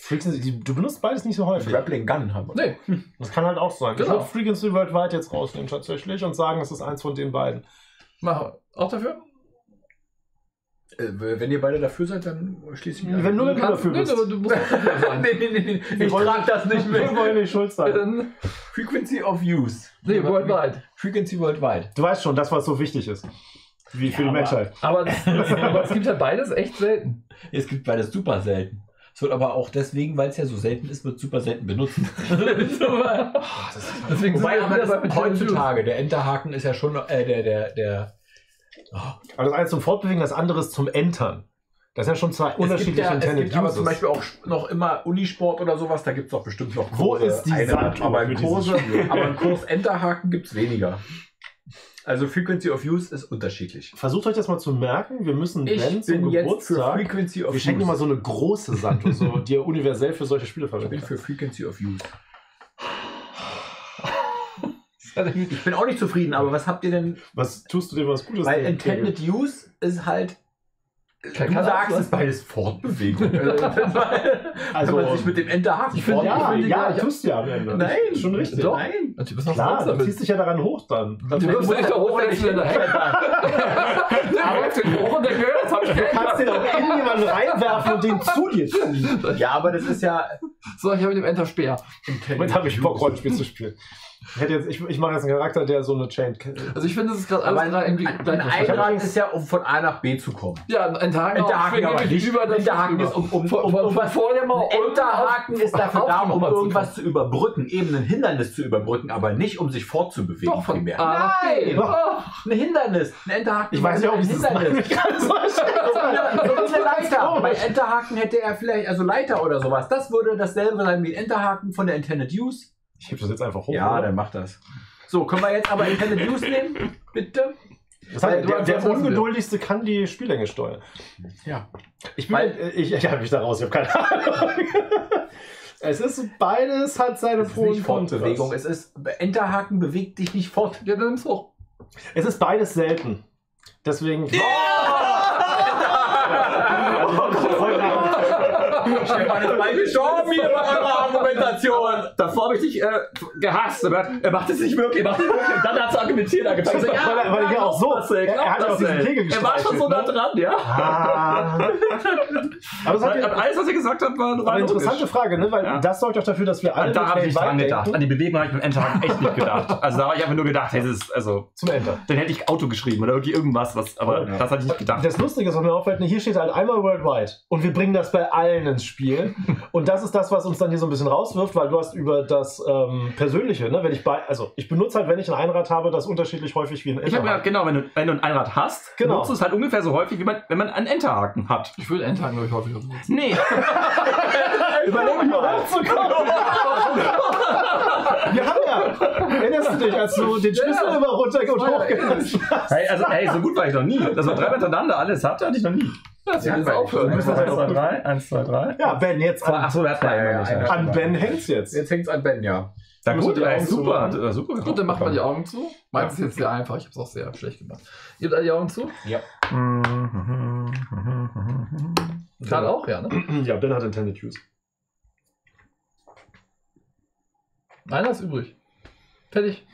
Frequency, du benutzt beides nicht so häufig. Grappling Gun haben wir. Nee. Das kann halt auch sein. Genau. Ich würde Frequency weltweit jetzt rausnehmen tatsächlich und sagen, es ist eins von den beiden. Mach auch dafür? Wenn ihr beide dafür seid, dann schließe ich mich an. Wenn nur du dafür bist. Nee, du musst dafür sein. nee, nee, nee, nee. Ich trage das nicht mit. Wir wollen nicht schuld sein. Frequency of Use. Nee, worldwide. Frequency worldwide. Du weißt schon, das, was so wichtig ist. Wie ja, für die Menschheit. Aber, aber, das, aber es gibt ja beides echt selten. Es gibt beides super selten. Es wird aber auch deswegen, weil es ja so selten ist, wird super selten benutzt. oh, das deswegen wobei aber das mit heutzutage, der Enterhaken ist ja schon äh, der, der, der oh. Aber das eine ist zum Fortbewegen, das andere ist zum Entern. Das sind ja schon zwei unterschiedliche Intended Uses. Es gibt aber zum Beispiel auch noch immer Unisport oder sowas, da gibt es doch bestimmt noch Kurse. Wo ist die Sanduhr? Aber im Kurs Enterhaken gibt es weniger. Also Frequency of Use ist unterschiedlich. Versucht euch das mal zu merken. Wir müssen Ben zum Geburtstag... Frequency of wir schenken mal so eine große Sanduhr, so, die er universell für solche Spiele verwendet. Ich bin für Frequency of Use. Ich bin auch nicht zufrieden, aber was habt ihr denn... Was tust du dir was Gutes? Weil Intended Use ist halt... Du sagst, es beides Fortbewegung. Also wenn man sich mit dem Enterhaken fortbewegt. Ja, ja, tust ja am Ende. Nein, schon richtig. Doch. Nein. Du bist klar, du ziehst dich ja daran hoch dann. Du bist ja da hoch, wenn ich in der Hand habe. Du kannst den auch in jemanden reinwerfen und den zu dir ziehen. Ja, aber das ist ja... So, ich habe mit dem Enter-Speer. Moment, habe ich Bock, Rollenspiel zu spielen. Ich, hätte jetzt, ich, ich mache jetzt einen Charakter, der so eine Chain... Also ich finde, das ist gerade alles drei irgendwie... Ein, ein Eintrag ist ja, um von A nach B zu kommen. Ja, ein Enterhaken ist, um, um, um, um, um was vor der Mauer... Enterhaken ist dafür da, um irgendwas zu überbrücken, eben ein Hindernis zu überbrücken, aber nicht, um sich fortzubewegen. Doch, von A nach B. Nein! Ein Hindernis, ein Enterhaken. Ich weiß nicht, ob ich das meine. Bei Enterhaken hätte er vielleicht, also Leiter oder sowas, das würde dasselbe sein wie ein Enterhaken von der Intended Use. Ich heb das jetzt einfach hoch. Ja, oder? Dann mach das. So, können wir jetzt aber Intended Use nehmen? Bitte? Das heißt, der der Ungeduldigste kann die Spiellänge steuern. Ja. Ich bin. Weil, ich ich habe mich da raus, ich habe keine Ahnung. Es ist beides, hat seine Pro- und Kontra-Bewegung. Es ist. Enterhaken bewegt dich nicht fort. Ja, dann ist hoch. Es ist beides selten. Deswegen. Yeah! Ich habe meine Schaum hier bei eurer Argumentation. Davor habe ich dich äh, gehasst. Aber er macht es nicht wirklich. Er macht es nicht wirklich. Dann hat es argumentiert. Er, gesagt, ja, weil er, weil ja, er auch so. Das, er, er hat das, diesen Kegel gestreichelt. Er war schon so nah dran, ja. Ah. Aber hat ja, alles, was ihr gesagt habt, war, war eine interessante Frage, ne? Weil ja. Das sorgt auch dafür, dass wir alle. Und da habe ich nicht dran gedacht. An die Bewegung habe ich mit dem Enterhaken echt nicht gedacht. Also da habe ich einfach nur gedacht, hey, das ist, also zum Enter. Dann hätte ich Auto geschrieben oder irgendwie irgendwas, was, aber ja. Das hatte ich nicht gedacht. Das Lustige ist, was mir auffällt, hier steht halt einmal worldwide und wir bringen das bei allen ins Spiel. Und das ist das, was uns dann hier so ein bisschen rauswirft, weil du hast über das ähm, Persönliche, ne? Wenn ich bei, also ich benutze halt, wenn ich ein Einrad habe, das unterschiedlich häufig wie ein Enterhaken. Ich hab ja, genau, wenn du, wenn du ein Einrad hast, genau. Nutzt du es halt ungefähr so häufig, wie man, wenn man einen Enterhaken hat. Ich würde Enterhaken, glaube ich, häufiger benutzen. Nee. Überleg mal hochzukommen. Wir haben ja, erinnerst du dich, als du den Schlüssel ja. Immer runter und hochgelassen hast. Hey, also, hey, so gut war ich noch nie. Dass man drei miteinander alles hatte, hatte ich noch nie. Das ja, ist auch schön. eins, zwei, drei. Ja, Ben, jetzt an, achso, ja, ja, ja, an Ben hängt es jetzt. Jetzt hängt es an Ben, ja. Da gut, ey, super. Zu, super. Gut, dann macht man die Augen zu. Meins ist jetzt sehr einfach. Ich habe es auch sehr schlecht gemacht. Ihr habt alle die Augen zu? Ja. Gerade auch, ja, ne? Ja, Ben hat Intended Use. Einer ist übrig. Fertig.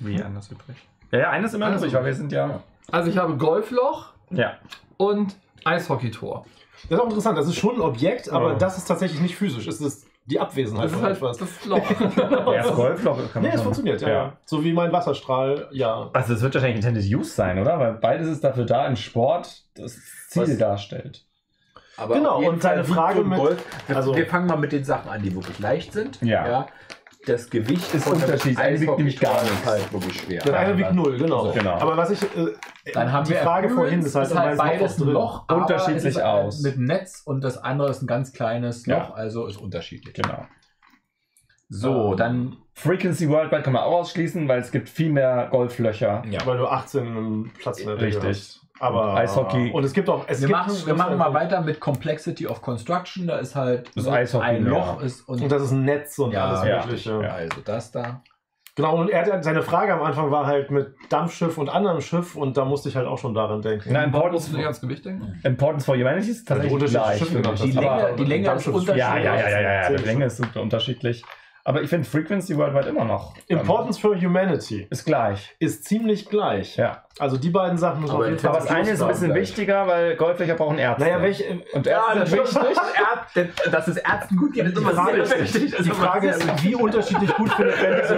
Wie, einer ist übrig? Ja, ja, einer ist immer übrig, weil wir sind ja... Also ich habe Golfloch. Ja. Und... Eishockey-Tor. Das ist auch interessant, das ist schon ein Objekt, aber oh. Das ist tatsächlich nicht physisch. Es ist die Abwesenheit von etwas. Das ist halt das Loch. Ja, das Golfloch kann man ja, es funktioniert, ja. Ja. So wie mein Wasserstrahl, ja. Also es wird wahrscheinlich Intended Use sein, oder? Weil beides ist dafür da, im Sport das Ziel was? Darstellt. Aber genau, und seine Frage mit... Golf, also wir fangen mal mit den Sachen an, die wirklich leicht sind. Ja. Ja. Das Gewicht ist unterschiedlich. Eine wiegt nämlich gar nichts. Halt wirklich schwer. Das eine wiegt null, genau. So, genau. Aber was ich. Äh, Dann haben die wir Frage vorhin, das heißt, halt beides ein Loch, aber unterschiedlich ist aus. Mit Netz und das andere ist ein ganz kleines Loch, ja. Also ist unterschiedlich. Genau. So, dann. Frequency Worldwide kann man auch ausschließen, weil es gibt viel mehr Golflöcher. Ja. Weil du achtzehn Platz in der Regel richtig. Hast. Aber Eishockey. Und es gibt auch. Es wir gibt machen, wir machen mal weiter mit Complexity of Construction. Da ist halt das so Eishockey, ein Loch. Ja. Ist und, und das ist ein Netz und ja, alles Mögliche. Ja, ja. Also das da. Genau, und er, seine Frage am Anfang war halt mit Dampfschiff und anderem Schiff und da musste ich halt auch schon daran denken. Na, Importance, Importance, Gewicht denken? Importance for Humanity ist tatsächlich gleich. Die Länge, die Länge ist unterschiedlich. Ja, ja, ja, ja, ja, ja. Die Länge ist unterschiedlich. Aber ich finde Frequency Worldwide immer noch. Importance for Humanity. Ist gleich. Ist ziemlich gleich. Ja. Also die beiden Sachen sind. Aber, aber das eine ist ein bisschen gleich. Wichtiger, weil Golflöcher brauchen Ärzte. Naja, welche. Und Ärzte sind wichtig. Dass es Ärzten gut geht, ist immer sehr wichtig. Die Frage ist, wie unterschiedlich gut findet Ben diese,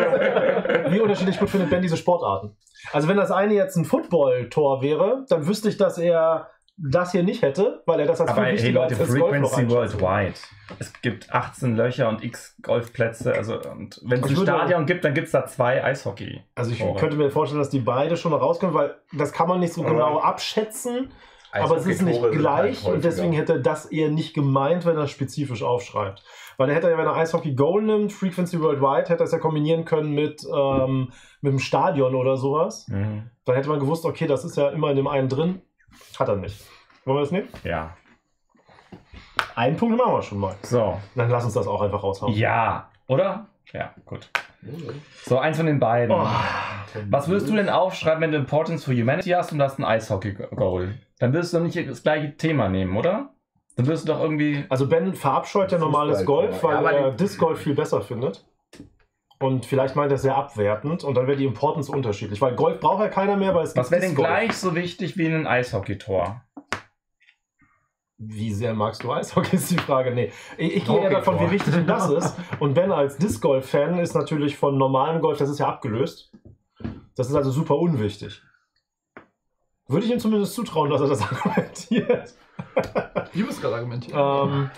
wie unterschiedlich gut findet Ben diese Sportarten? Also wenn das eine jetzt ein Football-Tor wäre, dann wüsste ich, dass er das hier nicht hätte, weil er das als viel wichtiger als das Golf noch einschätzt. Frequency worldwide. Es gibt achtzehn Löcher und x Golfplätze. Also, und wenn es ein Stadion gibt, dann gibt es da zwei Eishockey. Also ich könnte mir vorstellen, dass die beide schon mal rauskommen, weil das kann man nicht so genau abschätzen. Aber es ist nicht gleich und deswegen hätte er das eher nicht gemeint, wenn er es spezifisch aufschreibt. Weil er hätte ja, wenn er Eishockey Goal nimmt, Frequency Worldwide, hätte er es ja kombinieren können mit, ähm, mit dem Stadion oder sowas. Mhm. Dann hätte man gewusst, okay, das ist ja immer in dem einen drin. Hat er nicht. Wollen wir das nehmen? Ja. Einen Punkt machen wir schon mal. So. Dann lass uns das auch einfach raushauen. Ja, oder? Ja, gut. So, eins von den beiden. Oh. Was würdest du denn aufschreiben, wenn du Importance for Humanity hast und du hast ein Eishockey-Goal? Dann würdest du doch nicht das gleiche Thema nehmen, oder? Dann würdest du doch irgendwie... Also Ben verabscheut ja normales Golf, weil ja, er Disc-Golf viel besser findet. Und vielleicht meint er es sehr abwertend und dann wäre die Importance unterschiedlich. Weil Golf braucht ja keiner mehr, weil es gibt. Was wäre denn gleich so wichtig wie ein Eishockey-Tor? Wie sehr magst du Eishockey, ist die Frage. Nee, ich, ich gehe eher davon, wie wichtig das ist. Und Ben als Disc-Golf-Fan ist natürlich von normalem Golf, das ist ja abgelöst. Das ist also super unwichtig. Würde ich ihm zumindest zutrauen, dass er das argumentiert. Du bist gerade argumentiert. Ähm,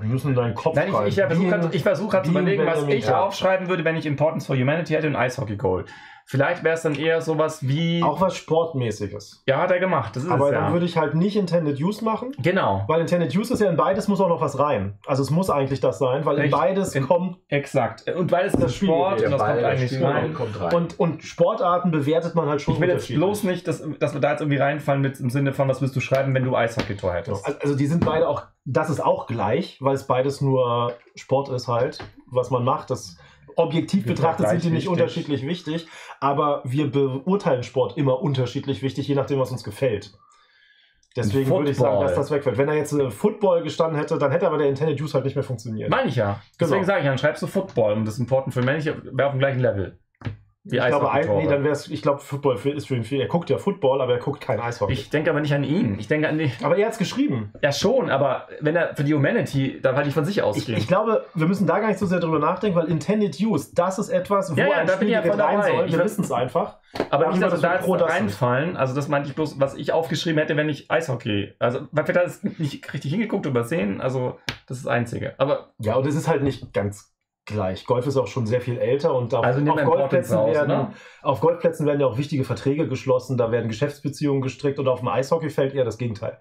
Wir müssen deinen Kopf Nein, ich, ich, ich, ich versuche gerade zu überlegen, was ich aufschreiben würde, wenn ich Importance for Humanity hätte und Eishockey-Goal. Vielleicht wäre es dann eher sowas wie... Auch was Sportmäßiges. Ja, hat er gemacht. Das ist Aber es, dann ja. würde ich halt nicht Intended Use machen. Genau. Weil Intended Use ist ja in beides muss auch noch was rein. Also es muss eigentlich das sein, weil Echt? in beides in, kommt... Exakt. Und weil es das Sport ist, ja, das kommt eigentlich rein. Kommt rein. Und, und Sportarten bewertet man halt schon. Ich will jetzt bloß nicht, dass, dass wir da jetzt irgendwie reinfallen mit im Sinne von, was willst du schreiben, wenn du Eishockey-Tor hättest. Also die sind beide auch... Das ist auch gleich, weil es beides nur Sport ist halt, was man macht. Das... Objektiv betrachtet sind die nicht unterschiedlich wichtig, aber wir beurteilen Sport immer unterschiedlich wichtig, je nachdem, was uns gefällt. Deswegen würde ich sagen, dass das wegfällt. Wenn er jetzt Football gestanden hätte, dann hätte aber der Intended Use halt nicht mehr funktioniert. Meine ich ja. Deswegen sage ich, dann schreibst du Football und das Important für Männliche wäre auf dem gleichen Level. Ich glaube, nee, dann wäre es, ich glaube, Football ist für ihn viel. Er guckt ja Football, aber er guckt kein Eishockey. Ich denke aber nicht an ihn. Ich denke an die... Aber er hat es geschrieben. Ja, schon, aber wenn er für die Humanity, da war ich von sich ausgehen. Ich, ich glaube, wir müssen da gar nicht so sehr drüber nachdenken, weil Intended Use, das ist etwas, wo ja, ja, ein Spiel ja rein soll. Wir wissen es einfach. Aber nicht, dass wir da jetzt reinfallen. Also, das meinte ich bloß, was ich aufgeschrieben hätte, wenn ich Eishockey. Also, weil wir da nicht richtig hingeguckt, übersehen. Also, das ist das Einzige. Aber ja, und es ist halt nicht ganz. Gleich. Golf ist auch schon sehr viel älter und auf, also auf, Golfplätzen raus, werden, ne? auf Golfplätzen werden ja auch wichtige Verträge geschlossen, da werden Geschäftsbeziehungen gestrickt und auf dem Eishockeyfeld eher das Gegenteil.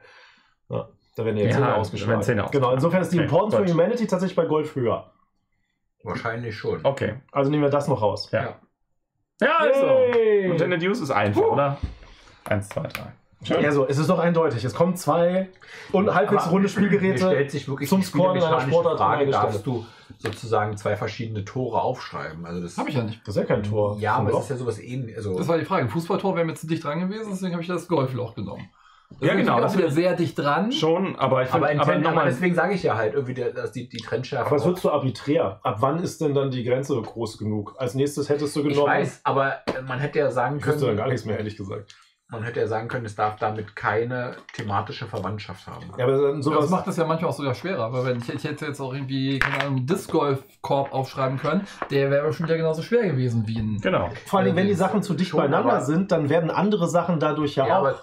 Ja, da werden ja, ja Zähne ausgeschlagen. Genau, insofern ist die okay, Importance for Humanity tatsächlich bei Golf höher. Wahrscheinlich schon. Okay. Also nehmen wir das noch raus. Ja, ja also. Und in der News ist einfach, uh. oder? Eins, zwei, drei. Schön. Also, es ist doch eindeutig. Es kommen zwei und halbwegs runde Spielgeräte zum Scoren einer Sportart. Darfst du sozusagen zwei verschiedene Tore aufschreiben? Also das habe ich ja nicht. Das ist ja kein Tor. Ja, aber es ist ja sowas ähnlich. Also das war die Frage. Ein Fußballtor wäre mir zu dicht dran gewesen, deswegen habe ich das Golfloch genommen. Das ja, genau. Das wäre sehr dicht dran. Schon, aber ich finde... Aber, aber, aber deswegen sage ich ja halt, irgendwie dass die, die Trendschärfe... Aber es wird so arbiträr. Ab wann ist denn dann die Grenze groß genug? Als nächstes hättest du genommen... Ich weiß, aber man hätte ja sagen können... Ich wüsste dann gar nichts mehr, ehrlich gesagt. Man hätte ja sagen können, es darf damit keine thematische Verwandtschaft haben. Ja, aber sowas ja, das macht es ja manchmal auch sogar schwerer, weil wenn ich, ich hätte jetzt auch irgendwie, keine Ahnung, einen Disc-Golf-Korb aufschreiben können, der wäre bestimmt ja genauso schwer gewesen wie ein... Genau. Vor allem, wenn die Sachen zu dicht beieinander sind, dann werden andere Sachen dadurch ja, ja auch... Aber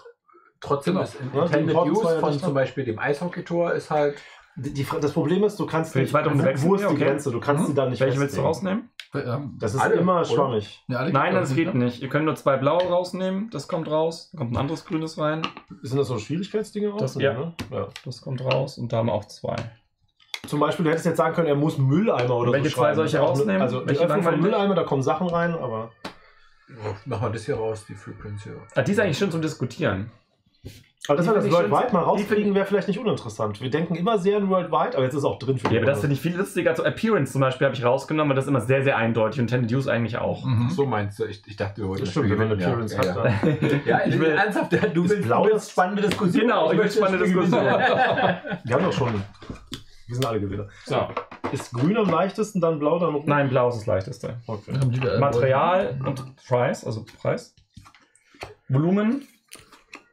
trotzdem genau. ist Intended Use von zum Beispiel dem Eishockey-Tor ist halt... Die, die, das Problem ist, du kannst nicht... Wo ist die okay. Grenze? Du kannst sie mhm. da nicht Welche willst du rausnehmen? Das ist alle, immer schwammig. Ja, Nein, das geht dann. nicht. Ihr könnt nur zwei blaue rausnehmen, das kommt raus, kommt ein anderes grünes rein. Sind das so Schwierigkeitsdinge raus? Das, ja. Ne? ja, das kommt raus und da haben wir auch zwei. Zum Beispiel, du hättest jetzt sagen können, er muss Mülleimer oder welche so Welche zwei soll ich rausnehmen? Also die Öffnung von Mülleimer, da kommen Sachen rein, aber... Ja, mach mal das hier raus, die Frequenz hier. Ah, die ist eigentlich schön zum Diskutieren. Aber das war das Worldwide mal rauskriegen, wäre vielleicht nicht uninteressant. Wir denken immer sehr an Worldwide, aber jetzt ist auch drin für die. Ja, aber das finde ich viel lustiger. Zu Appearance zum Beispiel habe ich rausgenommen, weil das ist immer sehr, sehr eindeutig. Und Intended Use eigentlich auch. Mhm. So meinst du? Ich, ich dachte, wir wollen das Spiel gewinnen. Appearance ja, ja. ja, ich will ernsthaft, du willst blau das spannende Diskussion. Genau, ich will spannende Diskussion. Wir haben doch schon. Wir sind alle Gewinner. So. Ist grün am leichtesten, dann blau, dann rot? Nein, blau ist das leichteste. Okay. Material und Preis, also Preis. Volumen.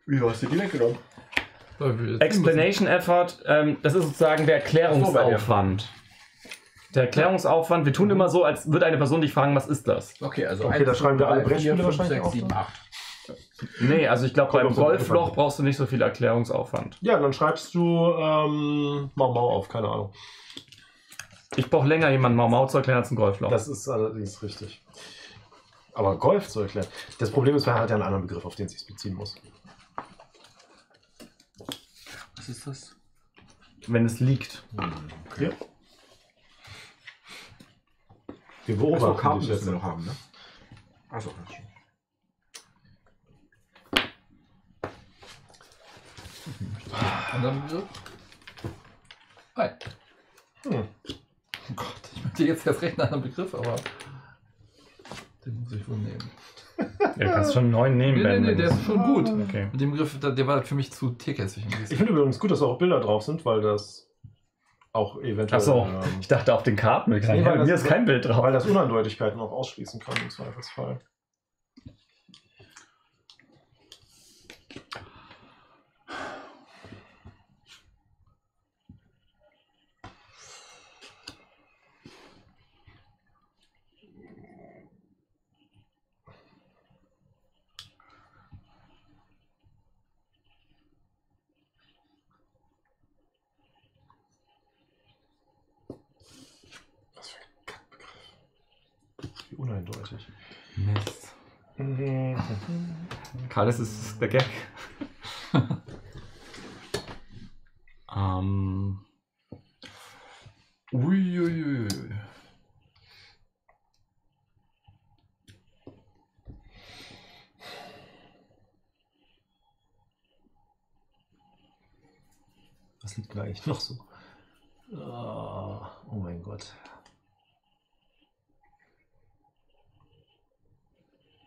Wie hast du die weggenommen? Explanation Effort, ähm, das ist sozusagen der Erklärungsaufwand. Der Erklärungsaufwand, wir tun immer so, als würde eine Person dich fragen, was ist das? Okay, also okay, da schreiben wir alle Brettspiele wahrscheinlich auf. Nee, also ich glaube, beim Golfloch brauchst du nicht so viel Erklärungsaufwand. Ja, dann schreibst du ähm, Mau Mau auf, keine Ahnung. Ich brauche länger, jemanden Mau Mau zu erklären als ein Golfloch. Das ist allerdings richtig. Aber Golf zu erklären. Das Problem ist, man hat ja einen anderen Begriff, auf den es sich beziehen muss. Was ist das? Wenn es liegt. Okay. Wir beobachten Karten, die jetzt noch haben, ne? Achso, ja. Und dann so. Hi. Hm. Oh Gott, ich möchte jetzt erst recht einen anderen Begriff, aber den muss ich wohl nehmen. Ja, du kannst schon einen neuen nehmen. Nee, nee, nee, der ist schon gut. Okay. Mit dem Begriff, der war für mich zu teerkässig. Ich finde übrigens gut, dass auch Bilder drauf sind, weil das auch eventuell... Achso, ähm, ich dachte auf den Karten. Nee, weil ja, das, mir ist kein Bild drauf. Weil das Unandeutigkeiten auch ausschließen kann im Zweifelsfall. Uneindeutig. Mist. Karl, das ist der Gag. um. Uiuiui. Was liegt da eigentlich noch so? Oh, oh mein Gott.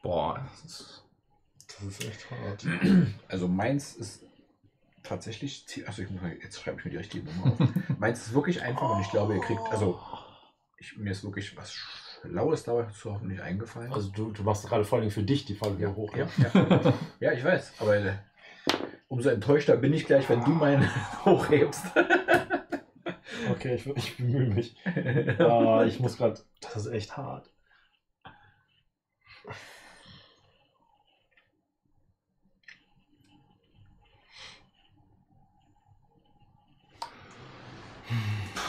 Boah, das ist, das ist echt hart. Also meins ist tatsächlich, also ich muss mal, jetzt schreibe ich mir die richtige Nummer auf. Meins ist wirklich einfach und ich glaube, ihr kriegt, also ich, mir ist wirklich was Schlaues dabei zu hoffentlich eingefallen. Also du, du machst gerade vor allem für dich die Falle wieder hoch. Ja, ja. Ja, ich weiß, aber umso enttäuschter bin ich gleich, wenn du meinen hochhebst. Okay, ich, ich bemühe mich. uh, ich muss gerade, das ist echt hart.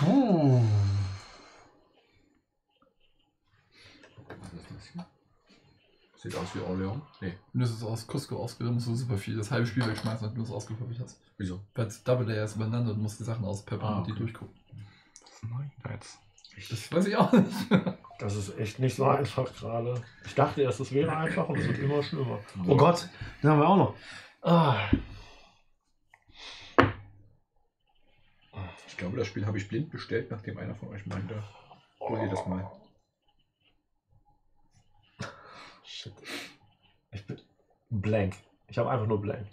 Puh. Was ist das hier? Sieht aus wie Orleans. Nee. Wenn du es aus Cusco ausgehört, musst du super viel das halbe Spiel wegschmeißen, wenn du es ausgepöppelt hast. Wieso? Weil es Double Layer ist übereinander und musst die Sachen auspeppeln ah, okay. und die durchgucken. Was mache ich da jetzt? Das weiß ich auch nicht. Das ist echt nicht so einfach gerade. Ich dachte erst, es wäre einfach und es wird immer schlimmer. Oh Gott, den haben wir auch noch. Ah. Ich glaube, das Spiel habe ich blind bestellt, nachdem einer von euch meinte, hol dir das mal. Shit. Ich bin blank. Ich habe einfach nur blank.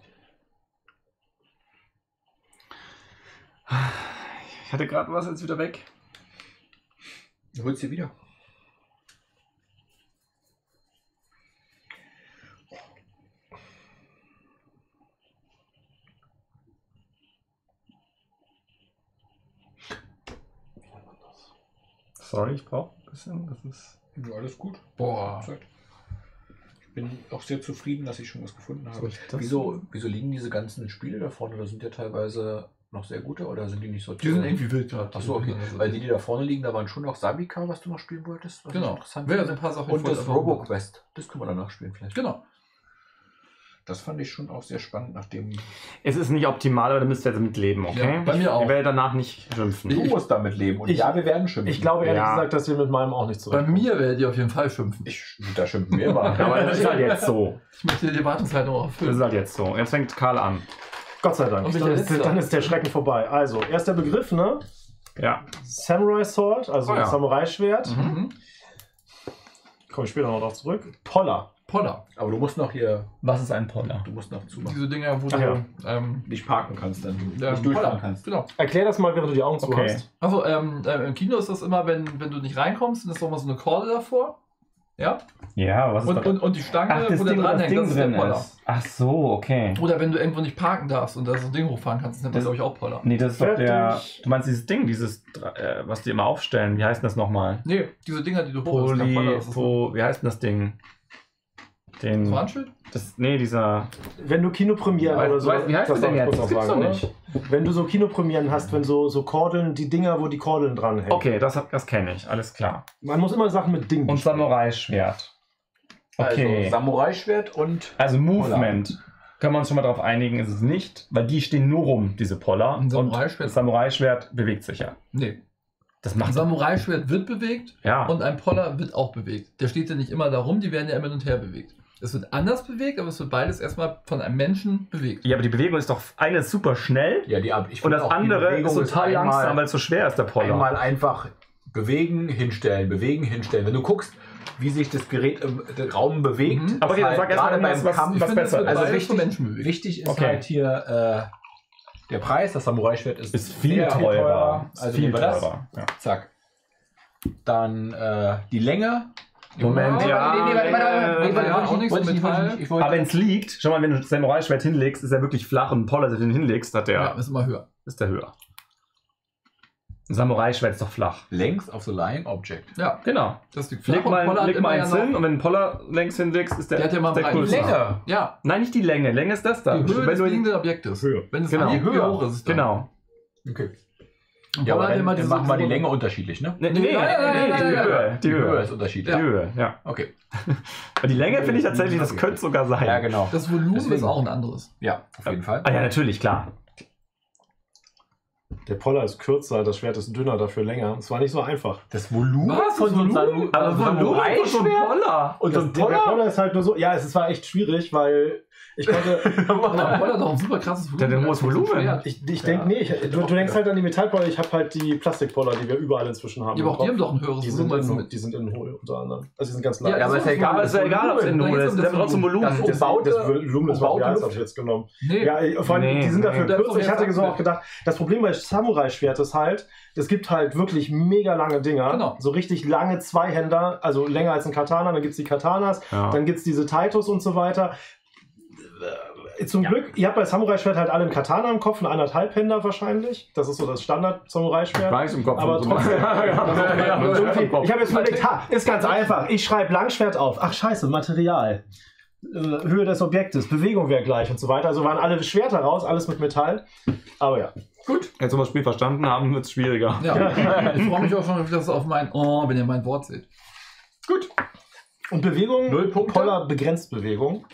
Ich hatte gerade was, jetzt wieder weg. Du holst dir wieder. Sorry, ich brauche ein bisschen. Das ist ja, alles gut. Boah. Ich bin auch sehr zufrieden, dass ich schon was gefunden habe. Wieso, wieso liegen diese ganzen Spiele da vorne? Da sind ja teilweise noch sehr gute oder sind die nicht sortiert? Die sind irgendwie wild gerade. Achso, okay. Weil die, die da vorne liegen, da waren schon noch Sabika, was du noch spielen wolltest. Was genau. Interessant ja, ein paar Sachen und das RoboQuest. Das können wir danach spielen vielleicht. Genau. Das fand ich schon auch sehr spannend, nachdem... Es ist nicht optimal, aber da müsst ihr damit leben, okay? Ja, bei mir auch. Ich werde danach nicht schimpfen. Du musst damit leben und ich, ja, wir werden schimpfen. Ich glaube ehrlich ja. gesagt, dass wir mit meinem auch nicht zurechtkommen. Bei mir werdet ihr auf jeden Fall schimpfen. Ich, da schimpfen wir mal. Aber das ist halt jetzt so. Ich möchte die Wartungszeit noch erfüllen. Das ist halt jetzt so. Jetzt fängt Karl an. Gott sei Dank. Dann ist, dann ist der Schrecken vorbei. Also, erster Begriff, ne? Ja. Samurai Sword, also oh, ja. Samurai-Schwert. Mhm. Komme ich später noch drauf zurück. Poller. Poller. Aber du musst noch hier. Was ist ein Poller? Du musst noch zumachen. Diese Dinger, wo Ach, du ja. ähm, nicht parken kannst, dann du ähm, nicht durchfahren kannst. Genau. Erklär das mal, während du die Augen zu okay. hast. Also ähm, im Kino ist das immer, wenn, wenn du nicht reinkommst, dann ist nochmal so eine Korde davor. Ja? Ja, was ist und, und, und die Stange, Ach, das wo Ding, der dran das hängt, das ist der Poller. Ist. Ach so, okay. Oder wenn du irgendwo nicht parken darfst und da so ein Ding hochfahren kannst, dann ist das, glaube ich, auch Poller. Nee, das ist doch der. Du meinst dieses Ding, dieses, äh, was die immer aufstellen, wie heißt denn das nochmal? Nee, diese Dinger, die du hochholst. Wie heißt denn das Ding? Den, das Warnschild? Das, nee, dieser... Wenn du Kinopremieren ja, oder so... Wie heißt das denn jetzt? Das gibt's doch nicht. Wenn du so Kinopremieren hast, wenn so, so Kordeln, die Dinger, wo die Kordeln dran hängen. Okay, das, das kenne ich, alles klar. Man muss immer Sachen mit Dingen. Und Samurai-Schwert. Okay. Also Samurai-Schwert und... Also Movement. Poller. Kann man uns schon mal darauf einigen, ist es nicht. Weil die stehen nur rum, diese Poller. Ein Samurai-Schwert. Samurai-Schwert bewegt sich ja. Nee. Das macht ein Samurai-Schwert wird bewegt ja. Und ein Poller wird auch bewegt. Der steht ja nicht immer da rum, die werden ja immer hin und her bewegt. Es wird anders bewegt, aber es wird beides erstmal von einem Menschen bewegt. Ja, aber die Bewegung ist doch eine super schnell ja, die, ich und das auch, andere ist total langsam, weil es so schwer ist, der Poller. Einmal einfach bewegen, hinstellen, bewegen, hinstellen. Wenn du guckst, wie sich das Gerät im Raum bewegt, mhm. aber halt sag gerade beim was, Kampf was besser. Also wichtig, wichtig ist okay. halt hier äh, der Preis, das Samurai-Schwert ist, ist viel sehr teurer. teurer. Also ist viel teurer. Ja. Zack. Dann äh, die Länge. Moment, ja. Aber wenn es liegt, schau mal, wenn du das Samurai-Schwert hinlegst, ist er wirklich flach und ein Poller, den du hinlegst, hat der. Ja, ist immer höher. Ist der höher. Ein Samurai-Schwert ist doch flach. Längs auf the lying object. Ja, genau. Das liegt flach. Leg mal, leg mal eins hin und wenn ein Poller längs hinlegst, ist der. Der hat ja mal einen Breiten. Länge. Ja. Nein, nicht die Länge. Länge ist das da. Die Höhe des liegenden Objektes. Wenn es die Höhe hoch ist. Genau. Okay. Ja, aber dann machen wir die Länge unterschiedlich, ne? Nee, nee, nee, nee, nee, die Höhe. Die Höhe ist unterschiedlich. Die Höhe, ja. Okay. Aber die Länge finde ich tatsächlich, das könnte sogar sein. Ja, genau. Das Volumen ist auch ein anderes. Ja, auf jeden Fall. Ah ja, natürlich, klar. Der Poller ist kürzer, das Schwert ist dünner, dafür länger. Es war nicht so einfach. Das Volumen was? Von so einem Volumen von Poller. Und das, so ein Poller? Der Poller ist halt nur so. Ja, es war echt schwierig, weil ich konnte. Der Poller doch ein super krasses Volumen. Der hohes Volumen. Ich, ich denke, nee, ich, du, du denkst halt an die Metallpoller. Ich habe halt die Plastikpoller, die wir überall inzwischen haben. Ja, auch die haben doch ein höheres die Volumen. Sind in, die sind in Hohl unter anderem. Also die sind ganz leicht. Ja, aber es ist ja egal, ist ja egal, ob es in Hohl ist. Der braucht zum Volumen. Das umbaute Volumen ist auch habe ich jetzt genommen. Ja, vor allem, die sind dafür kürzer. Ich hatte so auch gedacht, das Problem bei Samurai-Schwert ist halt, es gibt halt wirklich mega lange Dinger, genau. So richtig lange Zweihänder, also länger als ein Katana, dann gibt es die Katanas, ja. Dann gibt es diese Taitos und so weiter. Zum ja. Glück, ihr habt bei Samurai-Schwert halt alle einen Katana im Kopf, einen Anderthalbhänder wahrscheinlich. Das ist so das Standard-Samurai-Schwert. Weiß im Kopf. Aber trotzdem. Ich habe jetzt mal gedacht, ha, ist ganz einfach. Ich schreibe Langschwert auf. Ach scheiße, Material. Höhe des Objektes, Bewegung wäre gleich und so weiter. Also waren alle Schwerter raus, alles mit Metall. Aber ja. Gut. Jetzt haben wir das Spiel verstanden haben, wird es schwieriger. Ja. Ich freue mich auch schon, dass es auf mein Oh, wenn ihr mein Wort seht. Gut. Und Bewegung, Null Punkte. Poller begrenzt Bewegung.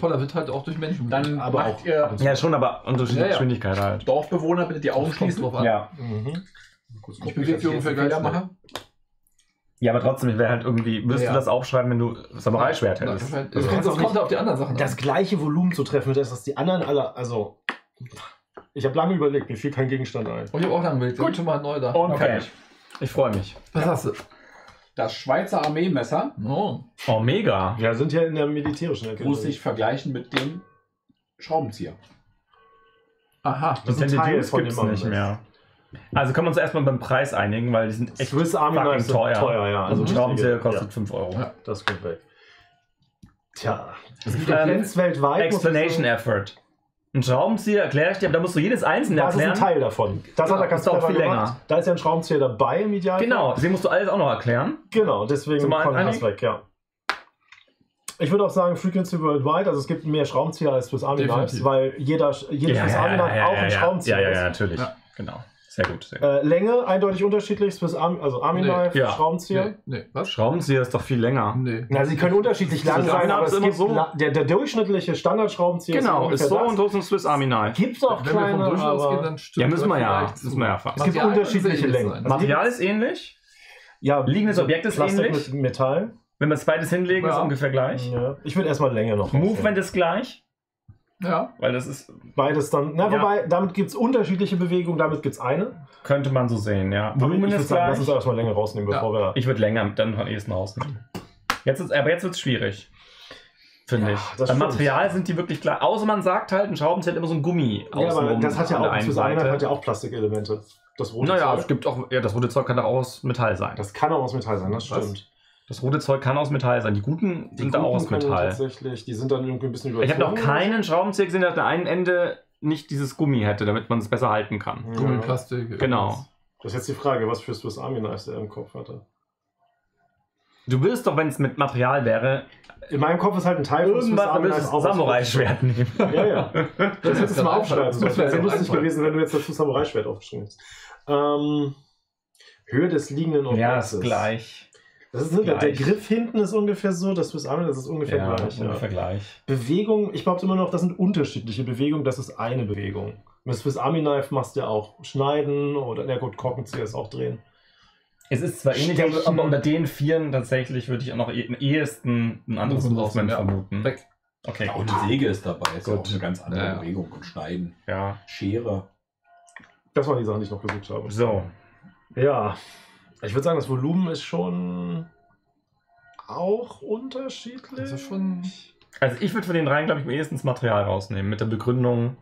Poller wird halt auch durch Menschen. Dann aber macht auch. Ihr ja, schon, aber unterschiedliche ja, ja. Geschwindigkeit halt. Dorfbewohner, bitte die Augen schließen. Drauf an. Ja. Mhm. Kurz gucken, ich bin für Gelder machen. Ja, aber trotzdem, ich wäre halt irgendwie, würdest ja, ja. du das aufschreiben, wenn du Samurai-Schwert hättest? Ja, das kommt also, auf die anderen Sachen. Das an. Gleiche Volumen zu treffen, das dass die anderen alle, also. Ich habe lange überlegt, mir fiel kein Gegenstand ein. Und ich habe auch lange überlegt. Gut, schon mal neu da. Und okay. fertig. Ich freue mich. Was ja. hast du? Das Schweizer Armeemesser. Oh. Oh, mega. Ja, sind ja in der militärischen Erkennung. Muss ich vergleichen mit dem Schraubenzieher. Aha, das, das ist ein Teil von dem nicht mehr. Also können wir uns erstmal beim Preis einigen, weil die sind echt Swiss Army fucking teuer. teuer ja. Also ein Schraubenzieher kostet ja. fünf Euro. Ja, das kommt weg. Tja. Das gibt es weltweit. Explanation Effort. Ein Schraubenzieher erkläre ich dir, aber da musst du jedes einzelne das erklären. Das ist ein Teil davon. Das ja, hat der Kasper viel länger. Gemacht. Da ist ja ein Schraubenzieher dabei im Idealfall. Genau, deswegen musst du alles auch noch erklären. Genau, deswegen kommt das weg, ja. Ich würde auch sagen, Frequency Worldwide, also es gibt mehr Schraubenzieher als Swiss Army Knives, weil jeder, jedes ja, Swiss Army Knife ja, ja, auch ein ja, Schraubenzieher ja, ja, ist. Ja, ja, natürlich. Ja. Genau. Sehr gut. Sehr gut. Äh, Länge eindeutig unterschiedlich, Swiss Army, also Army Knife, nee, ja. Schraubenzieher. Nee, nee. Was? Schraubenzieher ist doch viel länger. Nee. Na, sie können unterschiedlich lang sein, aber es gibt so der, der durchschnittliche Standardschraubenzieher genau, ist, ist so und so ist ein Swiss Army Knife. Gibt auch wenn kleine, wir vom aber gehen, dann ja, müssen wir ja, das müssen wir ja fahren. Es gibt Material unterschiedliche Längen. Material ist ähnlich. Ja, liegendes Objekt ist Plastik ähnlich. Mit Metall. Wenn wir es beides hinlegen, ja. ist ungefähr gleich. Ja. Ich würde erstmal Länge noch. Movement ist gleich. Ja, weil das ist beides dann. Na, ja. Wobei, damit gibt es unterschiedliche Bewegungen, damit gibt es eine. Könnte man so sehen, ja. Volumen ist gleich. Lass uns erstmal länger rausnehmen, bevor ja. wir. Ich würde länger, dann am ehesten rausnehmen. Jetzt ist, aber jetzt wird es schwierig. Finde ja, ich. Beim Material sind die wirklich klar. Außer man sagt halt, ein Schraubenzieher hat immer so ein Gummi. Ja, aber das hat ja auch zu sein, hat ja auch Plastikelemente. Das rote naja, Zeug. Es gibt auch, ja, das rote Zeug kann auch aus Metall sein. Das kann auch aus Metall sein, das stimmt. Was? Das rote Zeug kann aus Metall sein. Die guten die sind guten da auch aus Metall. Tatsächlich. Die sind dann irgendwie ein bisschen überzogen. Ich habe noch keinen Schraubenzieher gesehen, der an einem Ende nicht dieses Gummi hätte, damit man es besser halten kann. Ja. Gummiplastik. Genau. Das ist jetzt die Frage, was für Swiss Army Knife der im Kopf hatte. Du würdest doch, wenn es mit Material wäre... In meinem Kopf ist halt ein Teil von Samurai-Schwert nehmen. Ja, ja. Das hättest du mal aufschreiben sollen. Das wäre sehr lustig gewesen, wenn du jetzt dazu Samurai-Schwert aufgeschrieben hättest. Ähm, Höhe des liegenden Objektes. Ja, ist gleich. Das ist, gleich. Der Griff hinten ist ungefähr so, das fürs andere, das ist ungefähr ja, gleich. Ja. Ungefähr gleich. Bewegung, ich behaupte immer noch, das sind unterschiedliche Bewegungen, das ist eine Bewegung. Mit Swiss Army Knife machst du ja auch schneiden oder, na gut, Korkenzieher ist auch drehen. Es ist zwar ähnlich, Stechen. Aber unter den Vieren tatsächlich würde ich auch noch am eh, ehesten ein anderes Movement vermuten. Weg. Okay. Ja, auch eine Säge ist dabei, ist ja auch eine ganz andere ja. Bewegung und Schneiden. Ja. Schere. Das waren die Sachen, die ich noch gesucht habe. So. Ja. Ich würde sagen, das Volumen ist schon auch unterschiedlich. Also, schon also ich würde von den dreien, glaube ich, am ehesten das Material rausnehmen, mit der Begründung.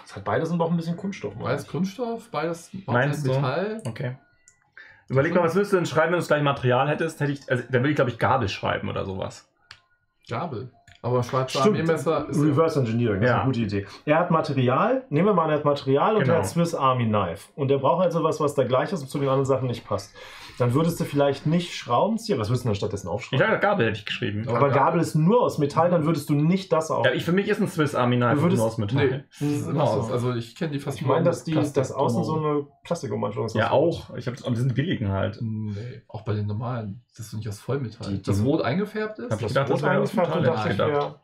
Das hat beides noch ein bisschen Kunststoff. Beides Kunststoff, beides Metall. So? Okay. Überleg mal, was würdest du denn schreiben, wenn du das gleiche Material hättest? Hätte ich, also, dann würde ich, glaube ich, Gabel schreiben oder sowas. Gabel? Aber schwarze Army-Messer ist... Reverse Engineering, das ja. ist eine gute Idee. Er hat Material, nehmen wir mal an, er hat Material und genau. er hat Swiss Army Knife. Und er braucht halt sowas, was da gleich ist und zu den anderen Sachen nicht passt. Dann würdest du vielleicht nicht Schraubenzieher, was würdest du denn stattdessen aufschreiben? Ja, Gabel hätte ich geschrieben. Aber Gabel, Gabel ist nur aus Metall, dann würdest du nicht das aufschreiben. Ja, ich, für mich ist ein Swiss Army Knife würdest, nur aus Metall. Nee, das ist immer aus. Also ich kenne die fast Ich meine, dass die, das außen so eine Plastikummantelung ist. Ja, auch. Ich hab, die sind billigen halt. Nee, auch bei den normalen. Das ist nicht aus Vollmetall. Die, das rot eingefärbt ist? Hab ich gedacht, das, das wäre aus Metall. Ja,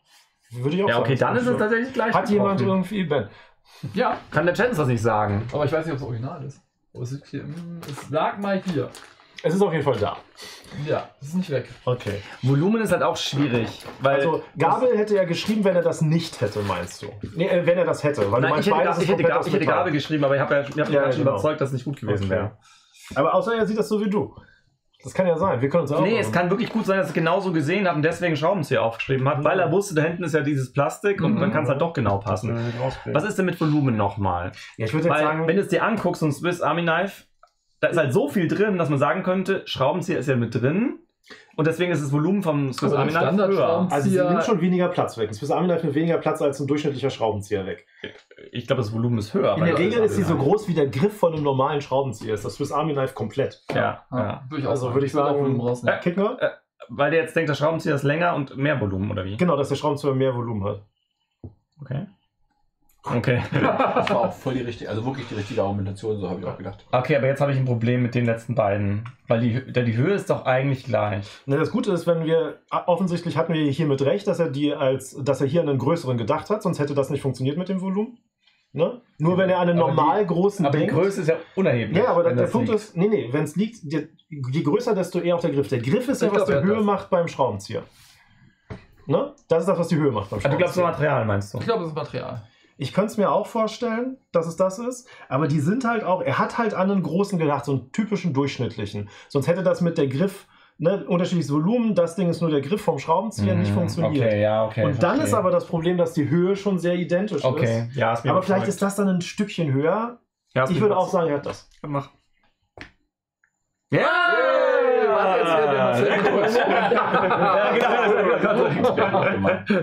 würde ich auch ja, okay, sagen, dann ist es tatsächlich gleich. Hat jemand irgendwie Ben? Ja. Kann der Chance das nicht sagen. Aber ich weiß nicht, ob es original ist. Es lag mal hier. Es ist auf jeden Fall da. Ja, es ist nicht weg. Okay. Volumen ist halt auch schwierig. Weil also, Gabel hätte ja geschrieben, wenn er das nicht hätte, meinst du? Nee, wenn er das hätte. Weil Nein, du ich, hätte Gabel, ich, hätte Gabel, ich hätte Gabel geschrieben, aber ich habe ja, ich hab ja, ja schon genau. überzeugt, dass es nicht gut gewesen wäre. Ja. Aber außer er sieht das so wie du. Das kann ja sein, wir können uns auch... Nee, es kann wirklich gut sein, dass ich es genauso gesehen habe und deswegen Schraubenzieher aufgeschrieben hat, mhm. weil er wusste, da hinten ist ja dieses Plastik und mhm. dann kann es halt doch genau passen. Was ist denn mit Volumen nochmal? Ja, ich würde jetzt sagen... Wenn du es dir anguckst, so ein Swiss Army Knife, da ist halt so viel drin, dass man sagen könnte, Schraubenzieher ist ja mit drin und deswegen ist das Volumen vom Swiss Army Knife höher. Also sie nimmt schon weniger Platz weg. Ein Swiss Army Knife nimmt weniger Platz als ein durchschnittlicher Schraubenzieher weg. Ich glaube, das Volumen ist höher. In der Regel ist sie so groß wie der Griff von einem normalen Schraubenzieher. Ist das Swiss Army Knife komplett. Ja, ja. ja. Durchaus. Also würde ich sagen, äh, Kickner? Äh, weil der jetzt denkt, der Schraubenzieher ist länger und mehr Volumen, oder wie? Genau, dass der Schraubenzieher mehr Volumen hat. Okay. Okay. Das war auch voll die richtige, also wirklich die richtige Argumentation, so habe ich auch gedacht. Okay, aber jetzt habe ich ein Problem mit den letzten beiden, weil die, die Höhe ist doch eigentlich gleich. Na, das Gute ist, wenn wir, offensichtlich hatten wir hiermit recht, dass er, die als, dass er hier an einen größeren gedacht hat, sonst hätte das nicht funktioniert mit dem Volumen. Ne? Nur ja, wenn er an einen normal die, großen aber denkt. Aber die Größe ist ja unerheblich. Ja, aber der Punkt liegt. ist, nee, nee, wenn es liegt, die, je größer, desto eher auch der Griff. Der Griff ist ich ja, was die Höhe das. macht beim Schraubenzieher. Ne? Das ist das, was die Höhe macht beim Schraubenzieher. Also, du glaubst, das ist Material, meinst du? Ich glaube, das ist Material. Ich könnte es mir auch vorstellen, dass es das ist, aber die sind halt auch, er hat halt an einen großen gedacht, so einen typischen durchschnittlichen. Sonst hätte das mit der Griff, ne, unterschiedliches Volumen, das Ding ist nur der Griff vom Schraubenzieher, mmh, nicht funktioniert. Okay, ja, okay, und dann verstehe. Ist aber das Problem, dass die Höhe schon sehr identisch okay, ist. Ja, ist mir aber vielleicht ist das dann ein Stückchen höher. Ja, ich würde auch sagen, er hat das. Mach. Ja!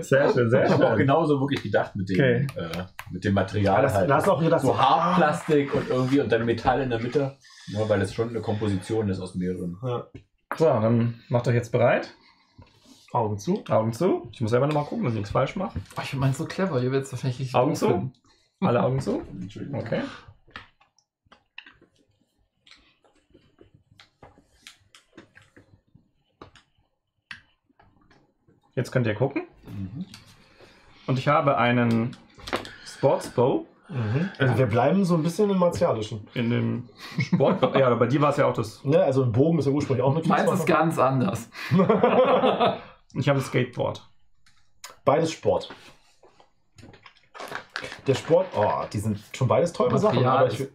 Sehr schön, sehr schön. Ich habe auch genauso wirklich gedacht mit dem, okay. äh, mit dem Material. Das, halt. das auch gedacht, so Haarplastik und irgendwie und dann Metall in der Mitte. Nur weil es schon eine Komposition ist aus mehreren. Ja. So, dann macht euch jetzt bereit. Augen zu. Augen zu. Ich muss selber nochmal gucken, dass ich nichts falsch mache. Oh, ich meine, so clever. Ihr werdet es wahrscheinlich nicht Augen zu. Finden. Alle Augen zu. Entschuldigung. Okay. Jetzt könnt ihr gucken. Mhm. Und ich habe einen Sportsbow. Mhm. Also wir bleiben so ein bisschen im Martialischen. In dem Sport. Ja, aber bei dir war es ja auch das. Ne, also ein Bogen ist ja ursprünglich auch eine Meins ist ganz anders. Ich habe ein Skateboard. Beides Sport. Der Sport. Oh, die sind schon beides teure Sachen. Aber ich,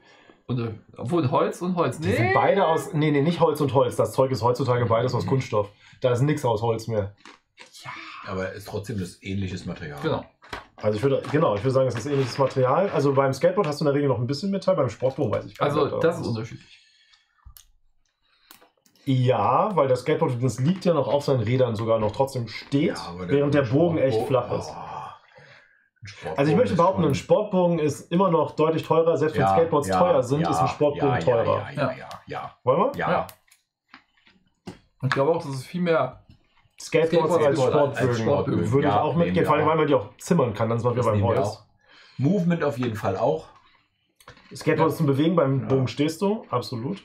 und, obwohl Holz und Holz. Die nee. sind beide aus. Nee, nee, nicht Holz und Holz. Das Zeug ist heutzutage beides aus Kunststoff. Da ist nichts aus Holz mehr. Ja. Aber ist trotzdem das ähnliches Material. Genau. Also ich würde, genau, ich würde sagen, es ist ähnliches Material. Also beim Skateboard hast du in der Regel noch ein bisschen Metall, beim Sportbow weiß ich gar nicht. Also das ist unterschiedlich. Ja, weil das Skateboard, das liegt ja noch auf seinen Rädern sogar noch trotzdem steht, ja, der während der Bogen Sportbogen echt flach ist. Oh, also ich möchte behaupten, ein Sportbogen ist immer noch deutlich teurer, selbst wenn ja, Skateboards ja, teuer sind, ja, ist ein Sportbogen ja, teurer. Ja, ja, ja. ja. Wollen wir? Ja. ja. Ich glaube auch, dass es viel mehr Skateboards, Skateboards als Sport, als Sport mögen. Würde ja, ich auch mitgehen, vor allem, weil man die auch zimmern kann, dann sind wir wieder beim Holz. Movement auf jeden Fall auch. Skateboards ja. zum Bewegen, beim ja. Bogen stehst du, absolut.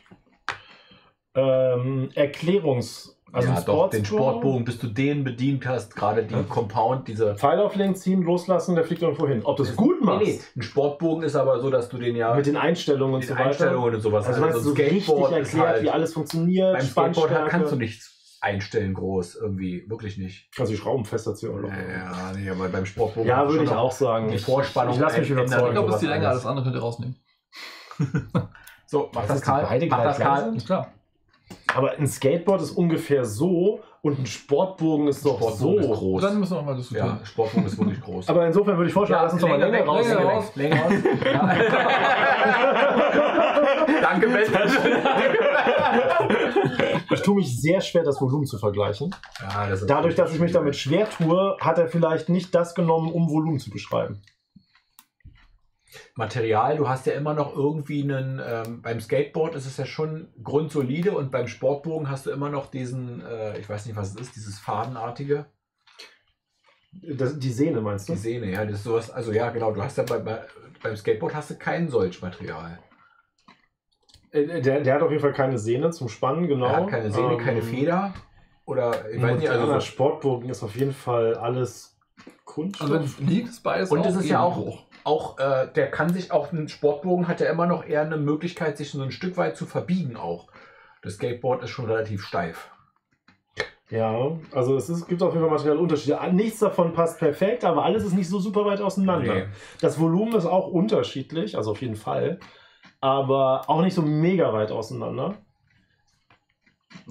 Ähm, Erklärungs... Also ja, doch, den Sportbogen, bis du den bedient hast, gerade die ja. Compound, diese... Pfeil auflegen, ziehen, loslassen, der fliegt irgendwo hin. Ob du es gut machst? Nee, nee, ein Sportbogen ist aber so, dass du den ja... Mit den Einstellungen und so weiter. Einstellungen und sowas. Also, also so richtig erklärt, halt, wie alles funktioniert. Beim Spannstärke kannst du nichts einstellen groß, irgendwie, wirklich nicht. Kannst du die Schrauben fester ziehen oder? Ja, nee, aber beim Sportbogen... Ja, würde ich auch sagen. Die Vorspannung... Ich lasse mich überzeugen. Ich glaube, es ist die Länge, alles andere könnt ihr rausnehmen. So, mach das, Karl. Mach das, Karl. Klar. Aber ein Skateboard ist ungefähr so und ein Sportbogen ist doch Sportbogen so ist groß. Dann müssen wir auch mal das ja, Sportbogen ist wirklich groß. Aber insofern würde ich vorschlagen, ja, lass uns doch mal länger, länger raus. Länger raus. Länger raus. Danke, Ben. Ich tue mich sehr schwer, das Volumen zu vergleichen. Ja, das Dadurch, dass ich mich damit schwer tue, hat er vielleicht nicht das genommen, um Volumen zu beschreiben. Material, du hast ja immer noch irgendwie einen, ähm, beim Skateboard ist es ja schon grundsolide und beim Sportbogen hast du immer noch diesen, äh, ich weiß nicht, was es ist, dieses fadenartige. Das, die Sehne meinst du? Die Sehne, ja, das ist sowas, also ja genau, du hast ja bei, bei, beim Skateboard hast du kein solch Material. Äh, der, der hat auf jeden Fall keine Sehne zum Spannen, genau. Er hat keine Sehne, ähm, keine Feder oder, ich weiß nicht, also so Sportbogen ist auf jeden Fall alles Kunststoff. Also wenn du fliegst, bei ist und es ist ja auch hoch. Auch, äh, der kann sich auch, ein Sportbogen hat ja immer noch eher eine Möglichkeit, sich so ein Stück weit zu verbiegen auch. Das Skateboard ist schon relativ steif. Ja, also es ist, gibt auf jeden Fall materielle Unterschiede. Nichts davon passt perfekt, aber alles ist nicht so super weit auseinander. Nee. Das Volumen ist auch unterschiedlich, also auf jeden Fall, aber auch nicht so mega weit auseinander.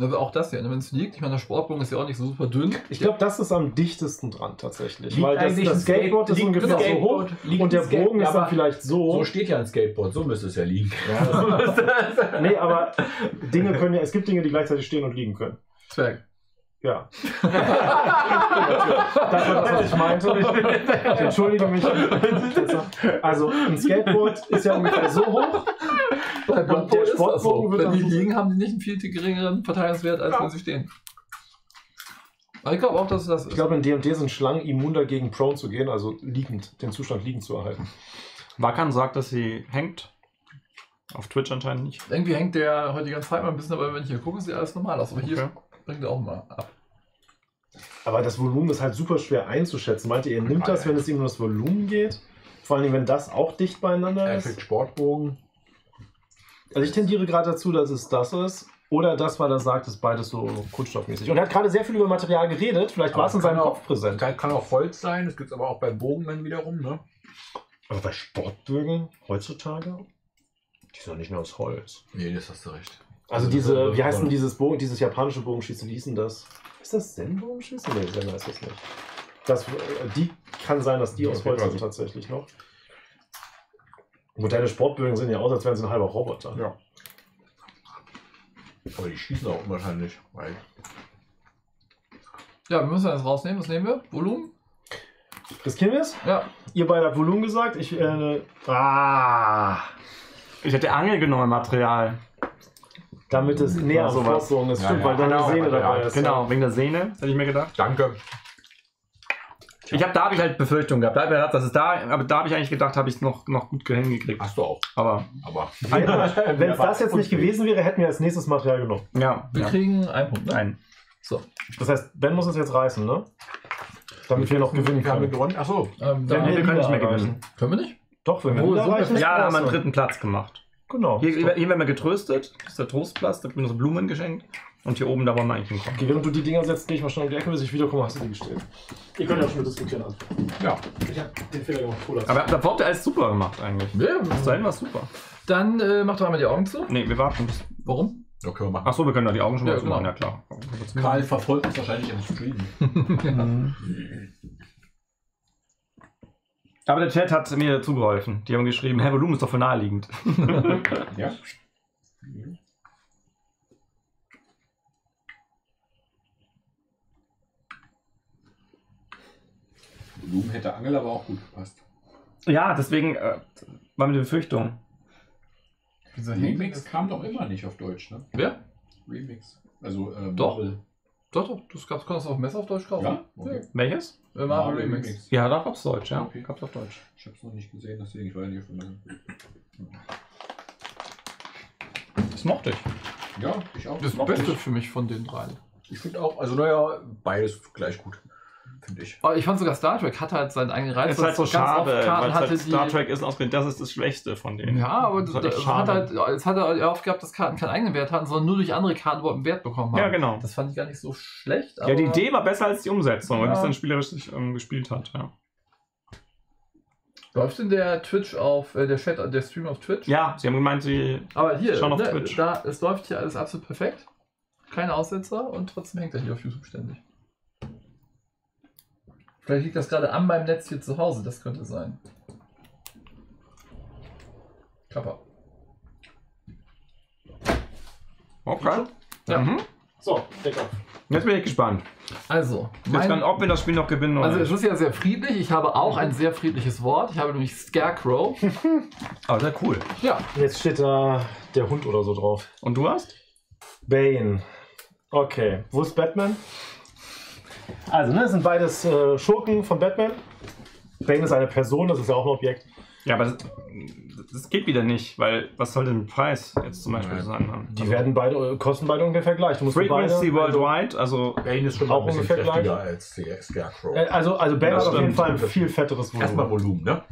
Aber auch das hier, wenn es liegt, ich meine, der Sportbogen ist ja auch nicht so super dünn. Ich glaube, das ist am dichtesten dran tatsächlich. Liegt weil das, das Skateboard ist ungefähr so hoch und der Bogen ist dann vielleicht so. So steht ja ein Skateboard, so müsste es ja liegen. Ja, nee, aber Dinge können ja, es gibt Dinge, die gleichzeitig stehen und liegen können. Zwerg. Ja. Das war das, was ich meinte. Ich entschuldige mich. Also ein Skateboard ist ja ungefähr so hoch. Bei und der Sportbogen wird dann, wenn die liegen, haben die nicht einen viel geringeren Verteilungswert, als ja. wenn sie stehen. Aber ich glaube auch, dass das ist. Ich glaube, in D und D sind Schlangen immun dagegen, prone zu gehen, also liegend, den Zustand liegend zu erhalten. Wakan sagt, dass sie hängt. Auf Twitch anscheinend nicht. Irgendwie hängt der heute die ganze Zeit mal ein bisschen, aber wenn ich hier gucke, sieht alles normal aus. Aber okay. Hier bringt er auch mal ab. Aber das Volumen ist halt super schwer einzuschätzen. Meint ihr, ihr nimmt das, wenn es ihm um das Volumen geht? Vor allem, wenn das auch dicht beieinander er ist? Perfekt Sportbogen. Also ich tendiere gerade dazu, dass es das ist. Oder das, weil er sagt, ist beides so kunststoffmäßig. Und er hat gerade sehr viel über Material geredet. Vielleicht war es in seinem auch, Kopf präsent. Kann, kann auch Holz sein. Das gibt es aber auch beim Bogen dann wiederum. Ne? Aber bei Sportbögen heutzutage? Die sind doch nicht nur aus Holz. Nee, das hast du recht. Also, also diese, wie heißt denn dieses Bogen, dieses japanische Bogenschießen, wie hieß denn das? Ist das Zen-Bogenschießen? Nee, Zen heißt das nicht. Das, die kann sein, dass die, die aus Holz sind tatsächlich noch. Moderne Sportbögen sehen ja aus, als wären sie ein halber Roboter. Ja. Aber die schießen auch wahrscheinlich. Weil ja, wir müssen das rausnehmen. Was nehmen wir? Volumen? Riskieren wir es? Ja. Ihr beide habt Volumen gesagt. Ich, äh, ah. ich hätte Angel genommen, Material. Damit es mhm. näher so was ist. Ja, stimmt, ja, weil da genau, eine Sehne dabei ist. Genau, wegen der Sehne, hätte ich mir gedacht. Danke. Ich hab, da habe ich halt Befürchtungen gehabt. Da habe ich gedacht, dass es da, aber da habe ich eigentlich gedacht, habe ich es noch, noch gut hingekriegt. Hast du auch. Aber, aber wenn es das jetzt nicht gewesen wäre, hätten wir als nächstes Material genommen. Ja. Wir ja. kriegen einen Punkt. Ne? Einen. So. Das heißt, Ben muss es jetzt reißen, ne? Damit wir, wir noch gewinnen können. können. Achso. Ähm, wir können nicht mehr gewinnen. Können wir nicht? Doch, wenn wir oh, so ja, da haben wir einen dritten Platz gemacht. Genau. Hier, hier werden wir getröstet. Das ist der Trostplatz. Da kriegen wir so Blumen geschenkt. Und hier oben, da wollen wir eigentlich hinkommen. Okay, während du die Dinger setzt, gehe ich mal schon um die Ecke, bis ich wiederkomme, hast du die gestellt. Ihr könnt ja schon mit diskutieren anfangen. Ja. Ich habe den Fehler gemacht. Cool, aber da habt ihr alles super gemacht eigentlich. Ja, bis dahin war es super. Dann äh, mach doch einmal die Augen zu. Nee, wir warten. Warum? Ja, können wir machen. Achso, wir können da die Augen schon ja, mal genau. zu machen, ja klar. Karl verfolgt uns wahrscheinlich im Stream. Ja. Aber der Chat hat mir dazu geholfen. Die haben geschrieben, Herr Volumen ist doch voll naheliegend. Ja. Volumen hätte Angel aber auch gut gepasst. Ja, deswegen äh, war mir die Befürchtung. Dieser Remix kam doch immer nicht auf Deutsch, ne? Wer? Remix. Also, ähm, doch. Doch, doch, du kannst das auf Messer auf Deutsch kaufen. Ja? Okay. Ja. Welches? Äh, Marvel Remix. Remix. Ja, da gab's Deutsch, ja. Okay. Gab's auf Deutsch. Ich hab's noch nicht gesehen, deswegen ich war nicht von lange. Das mochte ich. Ja, ich auch. Das, das Beste ich. für mich von den dreien. Ich finde auch, also naja, beides gleich gut. Finde ich. Aber ich fand sogar Star Trek hat halt seinen eigenen Reiz. Das ist halt so schade, weil halt Star Trek ist ausgerechnet, das ist das Schwächste von denen. Ja, aber das das hat halt, es hat halt oft gehabt, dass Karten keinen eigenen Wert hatten, sondern nur durch andere Karten überhaupt einen Wert bekommen haben. Ja, genau. Das fand ich gar nicht so schlecht. Aber ja, die Idee war besser als die Umsetzung, ja. Weil es dann spielerisch ähm, gespielt hat, ja. Läuft denn der Twitch auf, äh, der Chat, der Stream auf Twitch? Ja, sie haben gemeint, sie aber hier, schauen auf ne, Twitch. Da, es läuft hier alles absolut perfekt. Keine Aussetzer und trotzdem hängt er hier auf YouTube ständig. Vielleicht liegt das gerade an meinem Netz hier zu Hause, das könnte sein. Kappa. Okay. Ja. Mhm. So, deck auf. Jetzt bin ich gespannt. Also, mein, kann, ob wir das Spiel noch gewinnen oder also nicht. Also, es ist ja sehr friedlich. Ich habe auch ein sehr friedliches Wort. Ich habe nämlich Scarecrow. Aber sehr cool. Ja. Jetzt steht da der Hund oder so drauf. Und du hast? Bane. Okay. Wo ist Batman? Also, ne, das sind beides äh, Schurken von Batman. Bane ist eine Person, das ist ja auch ein Objekt. Ja, aber das, das geht wieder nicht, weil was soll denn der Preis jetzt zum Beispiel sein? Ja. Die also werden beide, kosten beide ungefähr gleich. Du musst Frequency beide, worldwide, also Bane ist schon auch ungefähr gleich. Als Scarecrow. Also, also Bane hat auf jeden Fall ein viel fetteres Volumen. Erstmal Volumen, ne?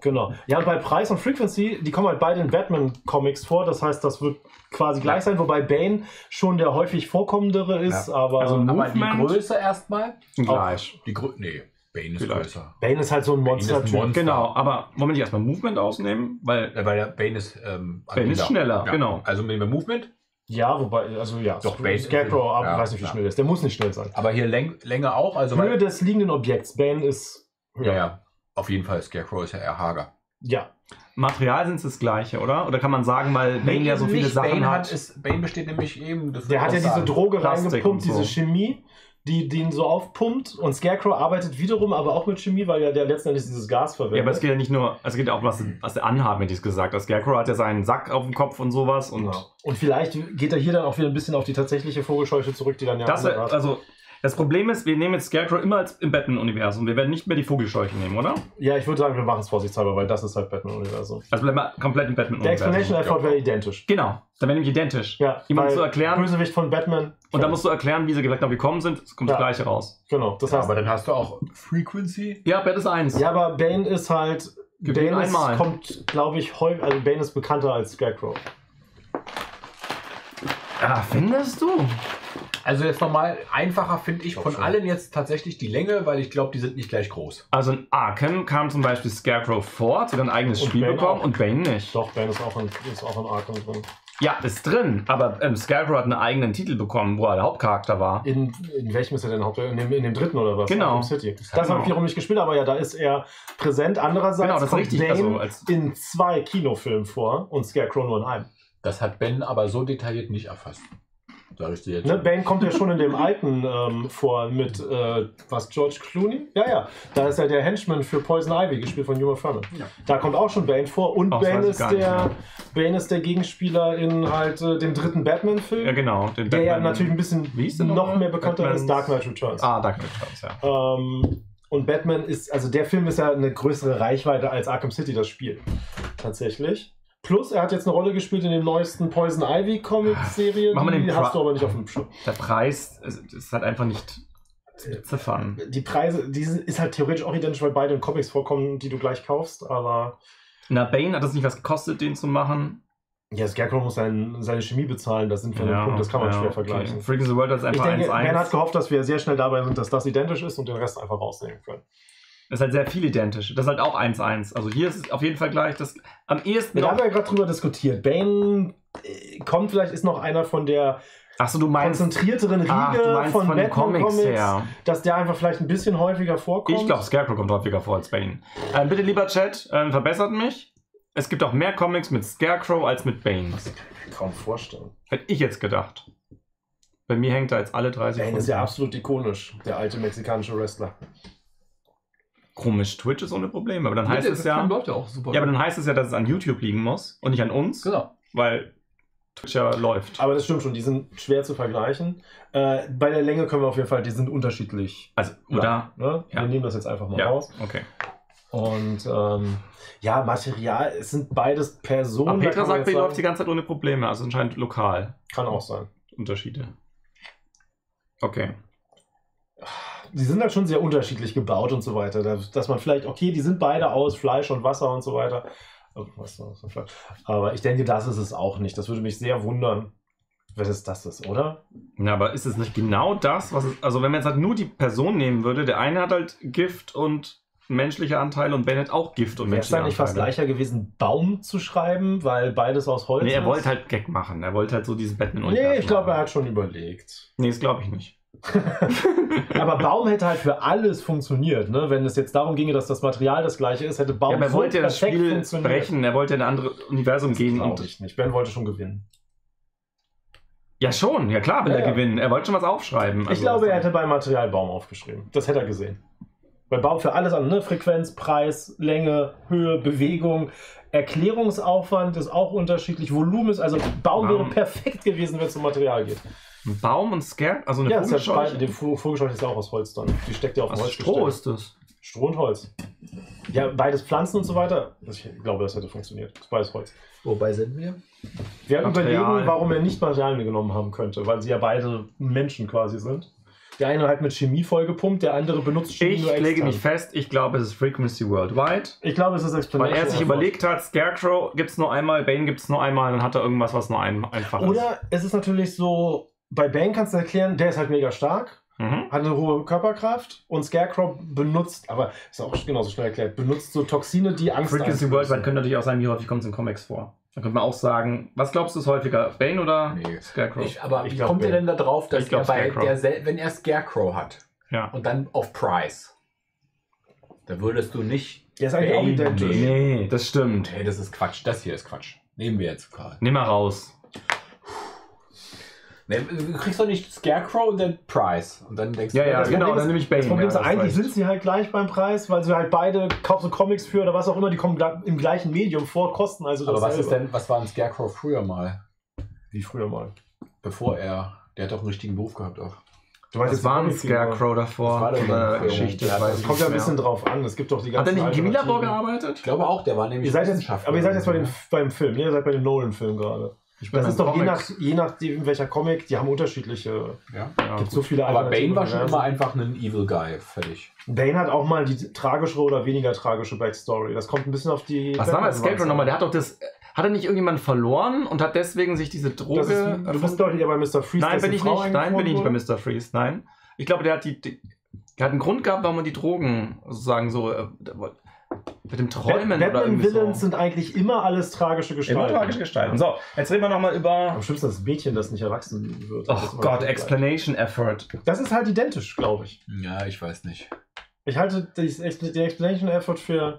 Genau. Ja, und bei Preis und Frequency, die kommen halt beide in Batman-Comics vor, das heißt, das wird quasi gleich sein, wobei Bane schon der häufig vorkommendere ist, ja. aber, also aber die Größe erstmal gleich. Die Größe, nee, Bane ist Vielleicht. größer. Bane ist halt so ein Monster-Typ. Monster. Genau, aber wollen wir nicht erstmal Movement ausnehmen? Weil, ja, weil Bane ist, ähm, Bane ist schneller, ja. genau. Also nehmen wir Movement? Ja, wobei, also ja, Doch, Bane Scarecrow, aber ja, weiß nicht, wie schnell der ist, der muss nicht schnell sein. Aber hier Läng Länge auch, also... Höhe des liegenden Objekts, Bane ist höher. Ja, ja. Auf jeden Fall, Scarecrow ist ja eher hager. Ja. Material sind es das gleiche, oder? Oder kann man sagen, weil Bane ja so viele Sachen Bane hat. Ist, Bane besteht nämlich eben... Das der hat ja diese Droge Plastik reingepumpt, so. diese Chemie, die, die ihn so aufpumpt. Und Scarecrow arbeitet wiederum, aber auch mit Chemie, weil ja der letzten Endes dieses Gas verwendet. Ja, aber es geht ja nicht nur... Es geht auch was, was der anhaben, hätte ich es gesagt. Der Scarecrow hat ja seinen Sack auf dem Kopf und sowas. Und, ja. und vielleicht geht er hier dann auch wieder ein bisschen auf die tatsächliche Vogelscheuche zurück, die dann ja... Das, also, Das Problem ist, wir nehmen jetzt Scarecrow immer als im Batman-Universum. Wir werden nicht mehr die Vogelscheuche nehmen, oder? Ja, ich würde sagen, wir machen es vorsichtshalber, weil das ist halt Batman-Universum. Also bleiben wir komplett im Batman-Universum. Der Explanation-Effort wäre identisch. Genau, dann wäre nämlich identisch. Ja, jemand zu erklären. Bösewicht von Batman. Und dann musst du erklären, wie sie gesagt haben, gekommen sind. Es kommt ja. das Gleiche raus. Genau. Das heißt, ja, aber dann hast du auch Frequency. Ja, Bane ist eins. Ja, aber Bane ist halt. Bane ist, kommt, glaube ich, häufig. Also Bane ist bekannter als Scarecrow. Ah, findest du? Also jetzt nochmal, einfacher finde ich von allen jetzt tatsächlich die Länge, weil ich glaube, die sind nicht gleich groß. Also in Arkham kam zum Beispiel Scarecrow vor, hat sogar ein eigenes Spiel bekommen und Bane nicht. Doch, Bane ist auch in, ist auch in Arkham drin. Ja, ist drin, aber ähm, Scarecrow hat einen eigenen Titel bekommen, wo er der Hauptcharakter war. In, in welchem ist er denn Hauptcharakter? In, in dem dritten oder was? Genau. City. Das genau. habe ich wiederum nicht gespielt, aber ja, da ist er präsent. Andererseits genau, das kommt richtig, Bane also als in zwei Kinofilmen vor und Scarecrow nur in einem. Das hat Ben aber so detailliert nicht erfasst. Jetzt ne, Bane kommt ja schon in dem alten ähm, vor mit, äh, was, George Clooney? Ja, ja. Da ist ja der Henchman für Poison Ivy, gespielt von Uma Thurman. Ja. Da kommt auch schon Bane vor und Bane ist, der, Bane ist der Gegenspieler in halt äh, dem dritten Batman-Film. Ja, genau. Den der Batman ja natürlich ein bisschen wie ist noch oder? mehr bekannter ist, Dark Knight Returns. Ah, Dark Knight Returns, ja. Ähm, und Batman ist, also der Film ist ja eine größere Reichweite als Arkham City, das Spiel. Tatsächlich. Plus, er hat jetzt eine Rolle gespielt in dem neuesten Poison Ivy Comic-Serie, die hast du aber nicht auf dem Schirm. Der Preis ist halt einfach nicht zu beziffern. Die Preise, die ist halt theoretisch auch identisch, weil beide in Comics vorkommen, die du gleich kaufst, aber... Na, Bane hat das nicht was gekostet, den zu machen? Ja, Scarecrow muss seinen, seine Chemie bezahlen, das sind wir ja, Punkt, das kann man ja, schwer okay. vergleichen. Freaking the World ist einfach eins eins. Ben hat gehofft, dass wir sehr schnell dabei sind, dass das identisch ist und den Rest einfach rausnehmen können. Das ist halt sehr viel identisch. Das ist halt auch eins eins. Also hier ist es auf jeden Fall gleich. Das am ehesten. Wir haben ja gerade drüber diskutiert. Bane äh, kommt vielleicht, ist noch einer von der Ach so, du meinst, konzentrierteren Riege ach, du meinst von, von Batman Comics, Comics her. Dass der einfach vielleicht ein bisschen häufiger vorkommt. Ich glaube, Scarecrow kommt häufiger vor als Bane. Ähm, bitte, lieber Chat, ähm, verbessert mich. Es gibt auch mehr Comics mit Scarecrow als mit Bane. Das kann ich mir kaum vorstellen. Hätte ich jetzt gedacht. Bei mir hängt da jetzt alle dreißig Bane ist ja absolut ikonisch, der alte mexikanische Wrestler. Komisch, Twitch ist ohne Probleme, aber dann heißt es ja, ja auch super ja, aber dann heißt es ja, dass es an YouTube liegen muss und nicht an uns, genau. Weil Twitcher läuft. Aber das stimmt schon, die sind schwer zu vergleichen. Äh, bei der Länge können wir auf jeden Fall, die sind unterschiedlich. Also, oder? Lang, ne? Ja. Wir nehmen das jetzt einfach mal ja. raus. Okay. Und ähm, ja, Material, es sind beides Personen. Aber Petra sagt, die läuft die ganze Zeit ohne Probleme, also anscheinend lokal. Kann auch sein. Unterschiede. Okay. Die sind halt schon sehr unterschiedlich gebaut und so weiter, dass man vielleicht, okay, die sind beide aus Fleisch und Wasser und so weiter. Aber ich denke, das ist es auch nicht. Das würde mich sehr wundern, wenn es das ist, oder? Na, aber ist es nicht genau das, was es, also wenn man jetzt halt nur die Person nehmen würde, der eine hat halt Gift und menschliche Anteile und Ben hat auch Gift und menschliche Anteile. Wäre es dann nicht fast leichter gewesen, Baum zu schreiben, weil beides aus Holz ist? Nee, er wollte halt Gag machen. Er wollte halt so diesen Batman-Universum. Nee, ich glaube, er hat schon überlegt. Nee, das glaube ich nicht. Aber Baum hätte halt für alles funktioniert, ne? Wenn es jetzt darum ginge, dass das Material das gleiche ist, hätte Baum ja, aber er wollte ja das Spiel brechen, er wollte in ein anderes Universum das gehen. Und ich nicht. Ben wollte schon gewinnen. Ja schon, ja klar will ja, er ja. gewinnen. Er wollte schon was aufschreiben. Ich also, glaube, er hätte bei Material Baum aufgeschrieben. Das hätte er gesehen. Bei Baum für alles an, ne? Frequenz, Preis, Länge, Höhe, Bewegung, Erklärungsaufwand ist auch unterschiedlich, Volumen ist, also Baum, Baum. wäre perfekt gewesen, wenn es um Material geht. Ein Baum und Scared? Also eine ja, Vogelscheuche? Ja, die Vogelscheuche ist ja auch aus Holz dann. Die steckt ja auf dem Holz. Stroh ist das. Stroh und Holz. Ja, beides Pflanzen und so weiter. Ich glaube, das hätte funktioniert. Das ist beides Holz. Wobei sind wir? Wir haben überlegen, warum er nicht Materialien genommen haben könnte, weil sie ja beide Menschen quasi sind. Der eine hat mit Chemie vollgepumpt, der andere benutzt Chemie ich nur extern. Ich lege mich fest, ich glaube, es ist Frequency Worldwide. Ich glaube, es ist Explanation. Weil er sich überlegt hat, Scarecrow gibt es nur einmal, Bane gibt es nur einmal, dann hat er irgendwas, was nur ein, einfach ist. Oder es ist natürlich so, bei Bane kannst du erklären, der ist halt mega stark, mhm. hat eine hohe Körperkraft und Scarecrow benutzt, aber ist auch genauso schnell erklärt, benutzt so Toxine, die Angst haben. Frequency Worldwide könnte natürlich auch sein, wie häufig kommt es in Comics vor. Dann könnte man auch sagen, was glaubst du ist häufiger, Bane oder nee. Scarecrow? Ich, aber ich wie kommt Bane. Er denn da drauf, dass glaub, er bei der, wenn er Scarecrow hat ja. und dann auf Price, dann würdest du nicht... Der ist eigentlich Bane. Auch identisch. Nee, das stimmt. Hey, das ist Quatsch. Das hier ist Quatsch. Nehmen wir jetzt gerade. Nimm mal raus. Nee, du kriegst doch nicht Scarecrow und dann Price. Und dann denkst du, ja, ja, das genau, ist, dann nehme ich Bane. Das Problem ja, ist, das eigentlich sind sie halt gleich beim Preis, weil sie halt beide, kaufst du Comics für oder was auch immer, die kommen im gleichen Medium vor, kosten also das. Aber was ist denn, was war ein Scarecrow früher mal? Wie früher mal? Bevor er, der hat doch einen richtigen Beruf gehabt auch. Du weißt, es war ein Scarecrow davor. Das war eine Geschichte. Ja, das kommt ja ein bisschen drauf an. Es gibt doch die ganzen. Hat er nicht im Chemielabor gearbeitet? Ich glaube auch, der war nämlich. Ihr seid jetzt, aber ihr seid jetzt bei dem, beim Film, ihr seid bei dem Nolan-Film gerade. Das ist doch je nach, je nachdem, welcher Comic, die haben unterschiedliche. Ja, ja, gibt so viele. Aber Bane war schon immer einfach ein Evil Guy, fertig. Bane hat auch mal die tragischere oder weniger tragische Backstory. Das kommt ein bisschen auf die. Was damals Scarecrow nochmal? Der hat doch das. Hat er nicht irgendjemand verloren und hat deswegen sich diese Droge. Ist, du bist doch wieder bei Mister Freeze. Nein, bin ich nicht. Nein, bin ich nicht bei Mister Freeze. Nein. Ich glaube, der hat die. die der hat einen Grund gehabt, warum man die Drogen sozusagen so. Äh, Mit dem Träumen Batman oder irgendwie Villains so. Sind eigentlich immer alles tragische Gestalten. Immer tragische Gestalten. So, jetzt reden wir nochmal über... Am schlimmsten ist das Mädchen, das nicht erwachsen wird. Oh Gott, Explanation Effort. Das ist halt identisch, glaube ich. Ja, ich weiß nicht. Ich halte die Explanation Effort für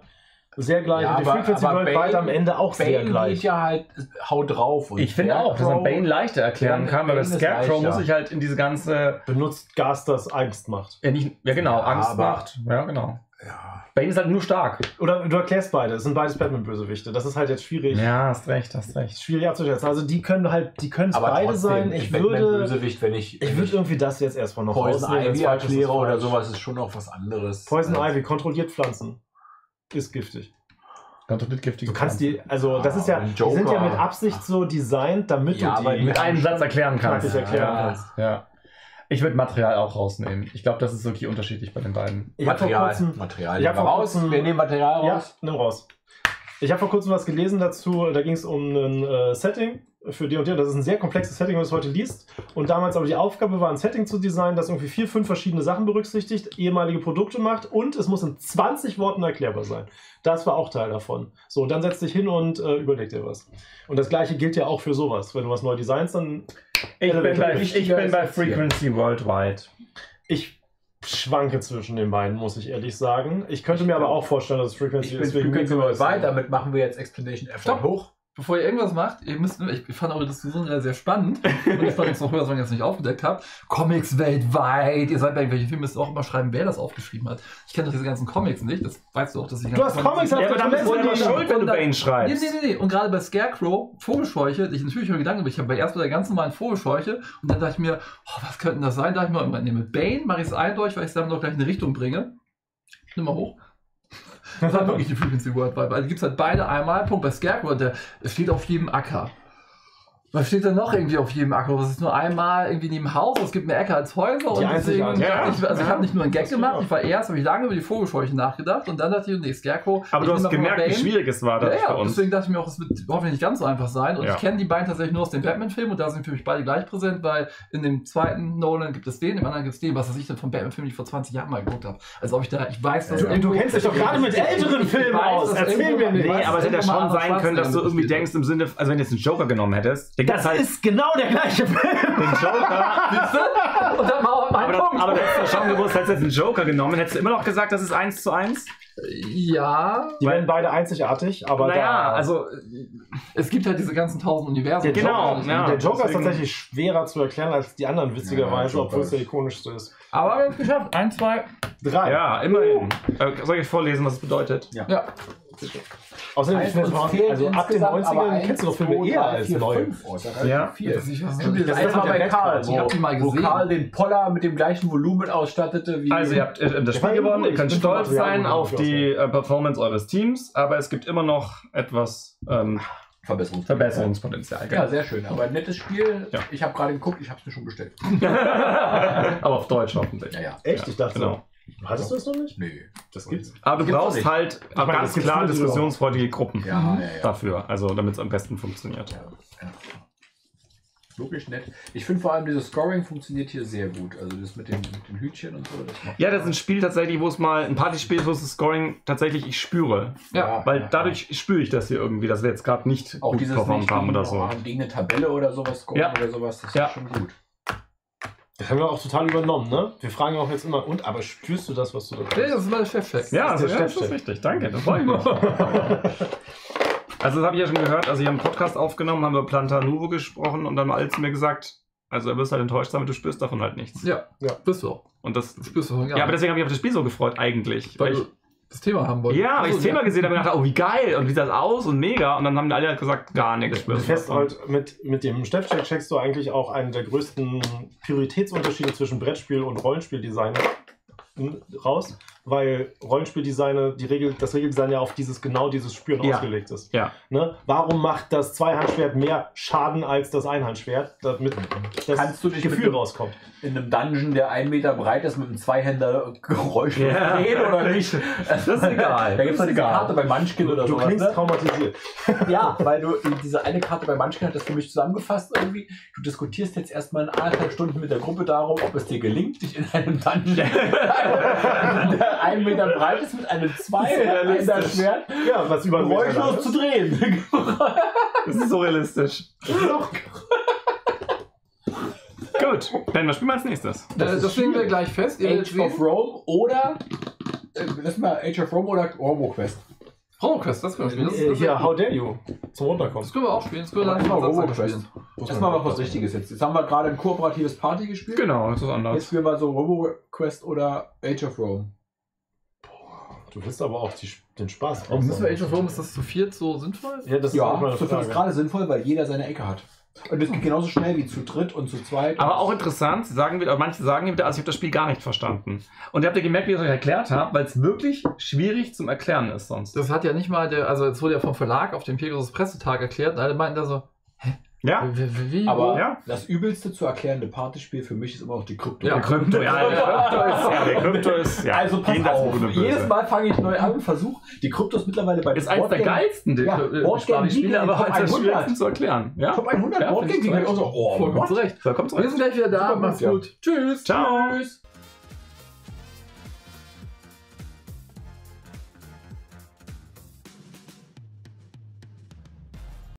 sehr gleich. Ja, und die aber, Frequency aber World Bane, am Ende auch Bane sehr gleich. Geht ja halt, haut drauf. Und ich finde auch, dass man Bane leichter erklären Bane, kann, weil das Scarecrow muss ich halt in diese ganze... Benutzt Gas, das Angst macht. Ja, nicht, ja genau, ja, Angst aber, macht. Ja, genau. Ja. Bane ist halt nur stark. Oder du erklärst beide. Es sind beides Batman-Bösewichte. Das ist halt jetzt schwierig. Ja, hast recht, hast recht. Schwierig abzuschätzen. Also die können halt, die können es beide trotzdem, sein. Ich würde, Bösewicht, wenn ich, ich würde irgendwie das jetzt erstmal noch Poison Ivy erkläre oder sowas ist schon noch was anderes. Poison ja. Ivy kontrolliert Pflanzen. Ist giftig. Kontrolliert giftige. Du kannst Pflanzen. Die, also das ah, ist ja, die sind ja mit Absicht so designt, damit ja, du die aber mit einem Satz erklären kannst. Erklären ja. kannst. Ja. Ich würde Material auch rausnehmen. Ich glaube, das ist wirklich unterschiedlich bei den beiden. Ich Material, kurzem, Material. Ich raus. Kurzem, wir nehmen Material raus. Ja, nimm raus. Ich habe vor kurzem was gelesen dazu. Da ging es um ein äh, Setting für D und D. Das ist ein sehr komplexes Setting, wenn du es heute liest. Und damals aber die Aufgabe war, ein Setting zu designen, das irgendwie vier, fünf verschiedene Sachen berücksichtigt, ehemalige Produkte macht und es muss in zwanzig Worten erklärbar sein. Das war auch Teil davon. So, dann setz dich hin und äh, überleg dir was. Und das Gleiche gilt ja auch für sowas. Wenn du was neu designst, dann... Ich bin, bei, ich, ich bin bei Frequency Worldwide. Ich schwanke zwischen den beiden, muss ich ehrlich sagen. Ich könnte ich mir aber auch vorstellen, dass Frequency, ich bin Frequency Worldwide. Damit machen wir jetzt Explanation Effort hoch. bevor ihr irgendwas macht, ihr müsst, ich fand eure Diskussion sehr spannend und ich fand es noch höher, dass man jetzt nicht aufgedeckt habt. Comics weltweit, ihr seid bei irgendwelchen Filmen, müsst auch immer schreiben, wer das aufgeschrieben hat. Ich kenne doch diese ganzen Comics nicht, das weißt du auch, dass ich... Du hast Comics, ja, aber dann bist du immer schuld, wenn du Bane schreibst. Nee, nee, nee, und gerade bei Scarecrow, Vogelscheuche, ich natürlich über Gedanken, aber ich habe erst bei der ganzen normalen Vogelscheuche und dann dachte ich mir, oh, was könnte das sein? Da dachte ich mir immer, nehme Bane, mache ich es eindeutig, weil ich es dann noch gleich in eine Richtung bringe. Nimm mal hoch. Das war wirklich die Frequency Word Vibe. Also gibt es halt beide einmal. Punkt. Bei Scarecrow, der steht auf jedem Acker. Was steht denn noch irgendwie auf jedem Acker? Das ist nur einmal irgendwie neben dem Haus. Es gibt mehr Äcker als Häuser. Und deswegen, ja, ich, also ich habe nicht nur einen Gag gemacht. Ich war erst, habe ich lange über die Vogelscheuchen nachgedacht. Und dann dachte ich, nee, Scarecrow. Aber du hast gemerkt, wie schwierig es war. Ja, ja, und deswegen dachte ich mir auch, es wird hoffentlich nicht ganz so einfach sein. Und ja, ich kenne die beiden tatsächlich nur aus dem Batman-Film. Und da sind für mich beide gleich präsent, weil in dem zweiten Nolan gibt es den, im anderen gibt es den, was ich dann vom Batman-Film, den ich vor zwanzig Jahren mal geguckt habe. Also ob ich da, ich weiß, dass... Ja, du, du kennst dich doch gerade mit älteren Filmen aus. Erzähl mir nicht. Nee, aber es hätte ja schon sein können, dass du irgendwie denkst, im Sinne, also wenn du jetzt einen Joker genommen hättest, das halt ist genau der gleiche Film. Den Joker. Und dann mal mein aber, Punkt. Das, aber du hättest ja schon gewusst, hättest du jetzt einen Joker genommen, hättest du immer noch gesagt, das ist eins zu eins? Ja. Die werden beide einzigartig, aber naja, also es gibt halt diese ganzen tausend Universen. Der genau, Joker, ja, der Joker deswegen ist tatsächlich schwerer zu erklären als die anderen, witzigerweise, ja, obwohl es der ikonischste ist. Aber wir haben es geschafft. Eins, zwei, drei. Ja, immerhin. Uh. Äh, soll ich vorlesen, was es bedeutet? Ja, ja. Außerdem, ich finde, also ab den neunzigern kennst du doch Filme eher als neu. Ja, das ist mal bei Carl. Ich hab die mal gesehen. Wo Carl den Poller mit dem gleichen Volumen ausstattete wie... Also ihr habt das Spiel gewonnen, ihr könnt stolz sein auf die Performance eures Teams, aber es gibt immer noch etwas Verbesserungspotenzial. Ja, sehr schön. Aber ein nettes Spiel. Ich habe gerade geguckt, ich habe es mir schon bestellt. Aber auf Deutsch hoffentlich. Echt? Ich dachte so. Hattest du das noch nicht? Nee, das gibt's. Aber du brauchst halt ganz klar diskussionsfreudige Gruppen dafür, also damit es am besten funktioniert. Logisch nett. Ich finde vor allem, dieses Scoring funktioniert hier sehr gut. Also das mit den, mit den Hütchen und so. Das ja, das ist ein Spiel tatsächlich, wo es mal ein Partyspiel ist, wo es das Scoring tatsächlich ich spüre. Ja. Weil ja, dadurch ja. spüre ich das hier irgendwie, dass wir jetzt gerade nicht auch gut performt haben oder so. Gegen eine Tabelle oder sowas scoren ja. oder sowas, das ist ja. schon gut. Das haben wir auch total übernommen, ne? Wir fragen auch jetzt immer, und, aber spürst du das, was du da kannst? Nee, das ist mal der Chefcheck. Ja, das ist, der ja, Chefcheck. Das ist richtig. Danke, das freut mich. Also das habe ich ja schon gehört, also ich habe einen Podcast aufgenommen, haben wir Plantanuvo gesprochen und dann mal alles mir gesagt, also er wirst halt enttäuscht sein, du spürst davon halt nichts. Ja, ja, bist du. Und das, du spürst davon gar nicht. Ja, aber deswegen habe ich auf das Spiel so gefreut eigentlich. Weil, weil du das Thema haben wolltest. Ja, weil ich das Thema gesehen habe und dachte, oh wie geil und wie sieht das aus und mega und dann haben alle halt gesagt, gar nichts. Du fest halt mit, mit dem Stepcheck checkst du eigentlich auch einen der größten Prioritätsunterschiede zwischen Brettspiel und Rollenspieldesign raus, weil Rollenspieldesigner, die Regel, das Regeldesign ja auf dieses genau dieses Spüren ja. ausgelegt ist. Ja. Ne? Warum macht das Zweihandschwert mehr Schaden als das Einhandschwert, damit das Kannst du dich Gefühl rauskommt? In einem Dungeon, der einen Meter breit ist, mit einem Zweihänder Geräusch yeah. reden oder nicht? Das ist egal. Da gibt es eine Karte bei Munchkin oder so. Du sowas, klingst ne? traumatisiert. Ja, weil du diese eine Karte bei Munchkin hat das für mich zusammengefasst irgendwie. Du diskutierst jetzt erstmal eineinhalb Stunden mit der Gruppe darum, ob es dir gelingt, dich in einem Dungeon ein Meter breit ist mit einem Zwei-Meter-Schwert ja, was über geräuschlos zu drehen. Das ist so realistisch. Gut, dann was spielen wir als nächstes? Das, das, das stehen wir gleich fest. Age of Rome oder äh, lass mal Age of Rome oder Romo Quest. Romo Quest, das können wir spielen. Das ist, das ja, How Dare You zum Runterkommen. Das können wir auch spielen. Das können wir einfach Romo Quest. Das machen wir was Richtiges jetzt. Jetzt haben wir gerade ein kooperatives Party gespielt. Genau, das ist anders. Jetzt spielen wir so Romo Quest oder Age of Rome. Du willst aber auch die, den Spaß brauchen. Müssen wir Age of Rome, ist das zu viert so sinnvoll? Ja, das ist, ja, ist gerade sinnvoll, weil jeder seine Ecke hat. Und das geht genauso schnell wie zu dritt und zu zweit. Aber auch interessant, sagen wir, manche sagen wieder, also ich habe das Spiel gar nicht verstanden. Und ihr habt ja gemerkt, wie ich es euch erklärt habe, weil es wirklich schwierig zum Erklären ist sonst. Das hat ja nicht mal, der, also es wurde ja vom Verlag auf dem Pegasus Pressetag erklärt und alle meinten da so, hä? Ja, wie, aber ja. das übelste zu erklärende Partyspiel für mich ist immer noch die Krypto. Ja, Krypto, ja, der Krypto ist, ja, also pass auf, jedes Mal fange ich neu an und versuche, die Krypto ist mittlerweile bei ist eins der geilsten Boardgame-Spiele, aber halt das schwierigsten zu erklären. Top hundert Boardgame-Spiele, ich auch so, oh, vollkommen zurecht. Wir sind gleich wieder da, macht's gut. Tschüss. Ciao.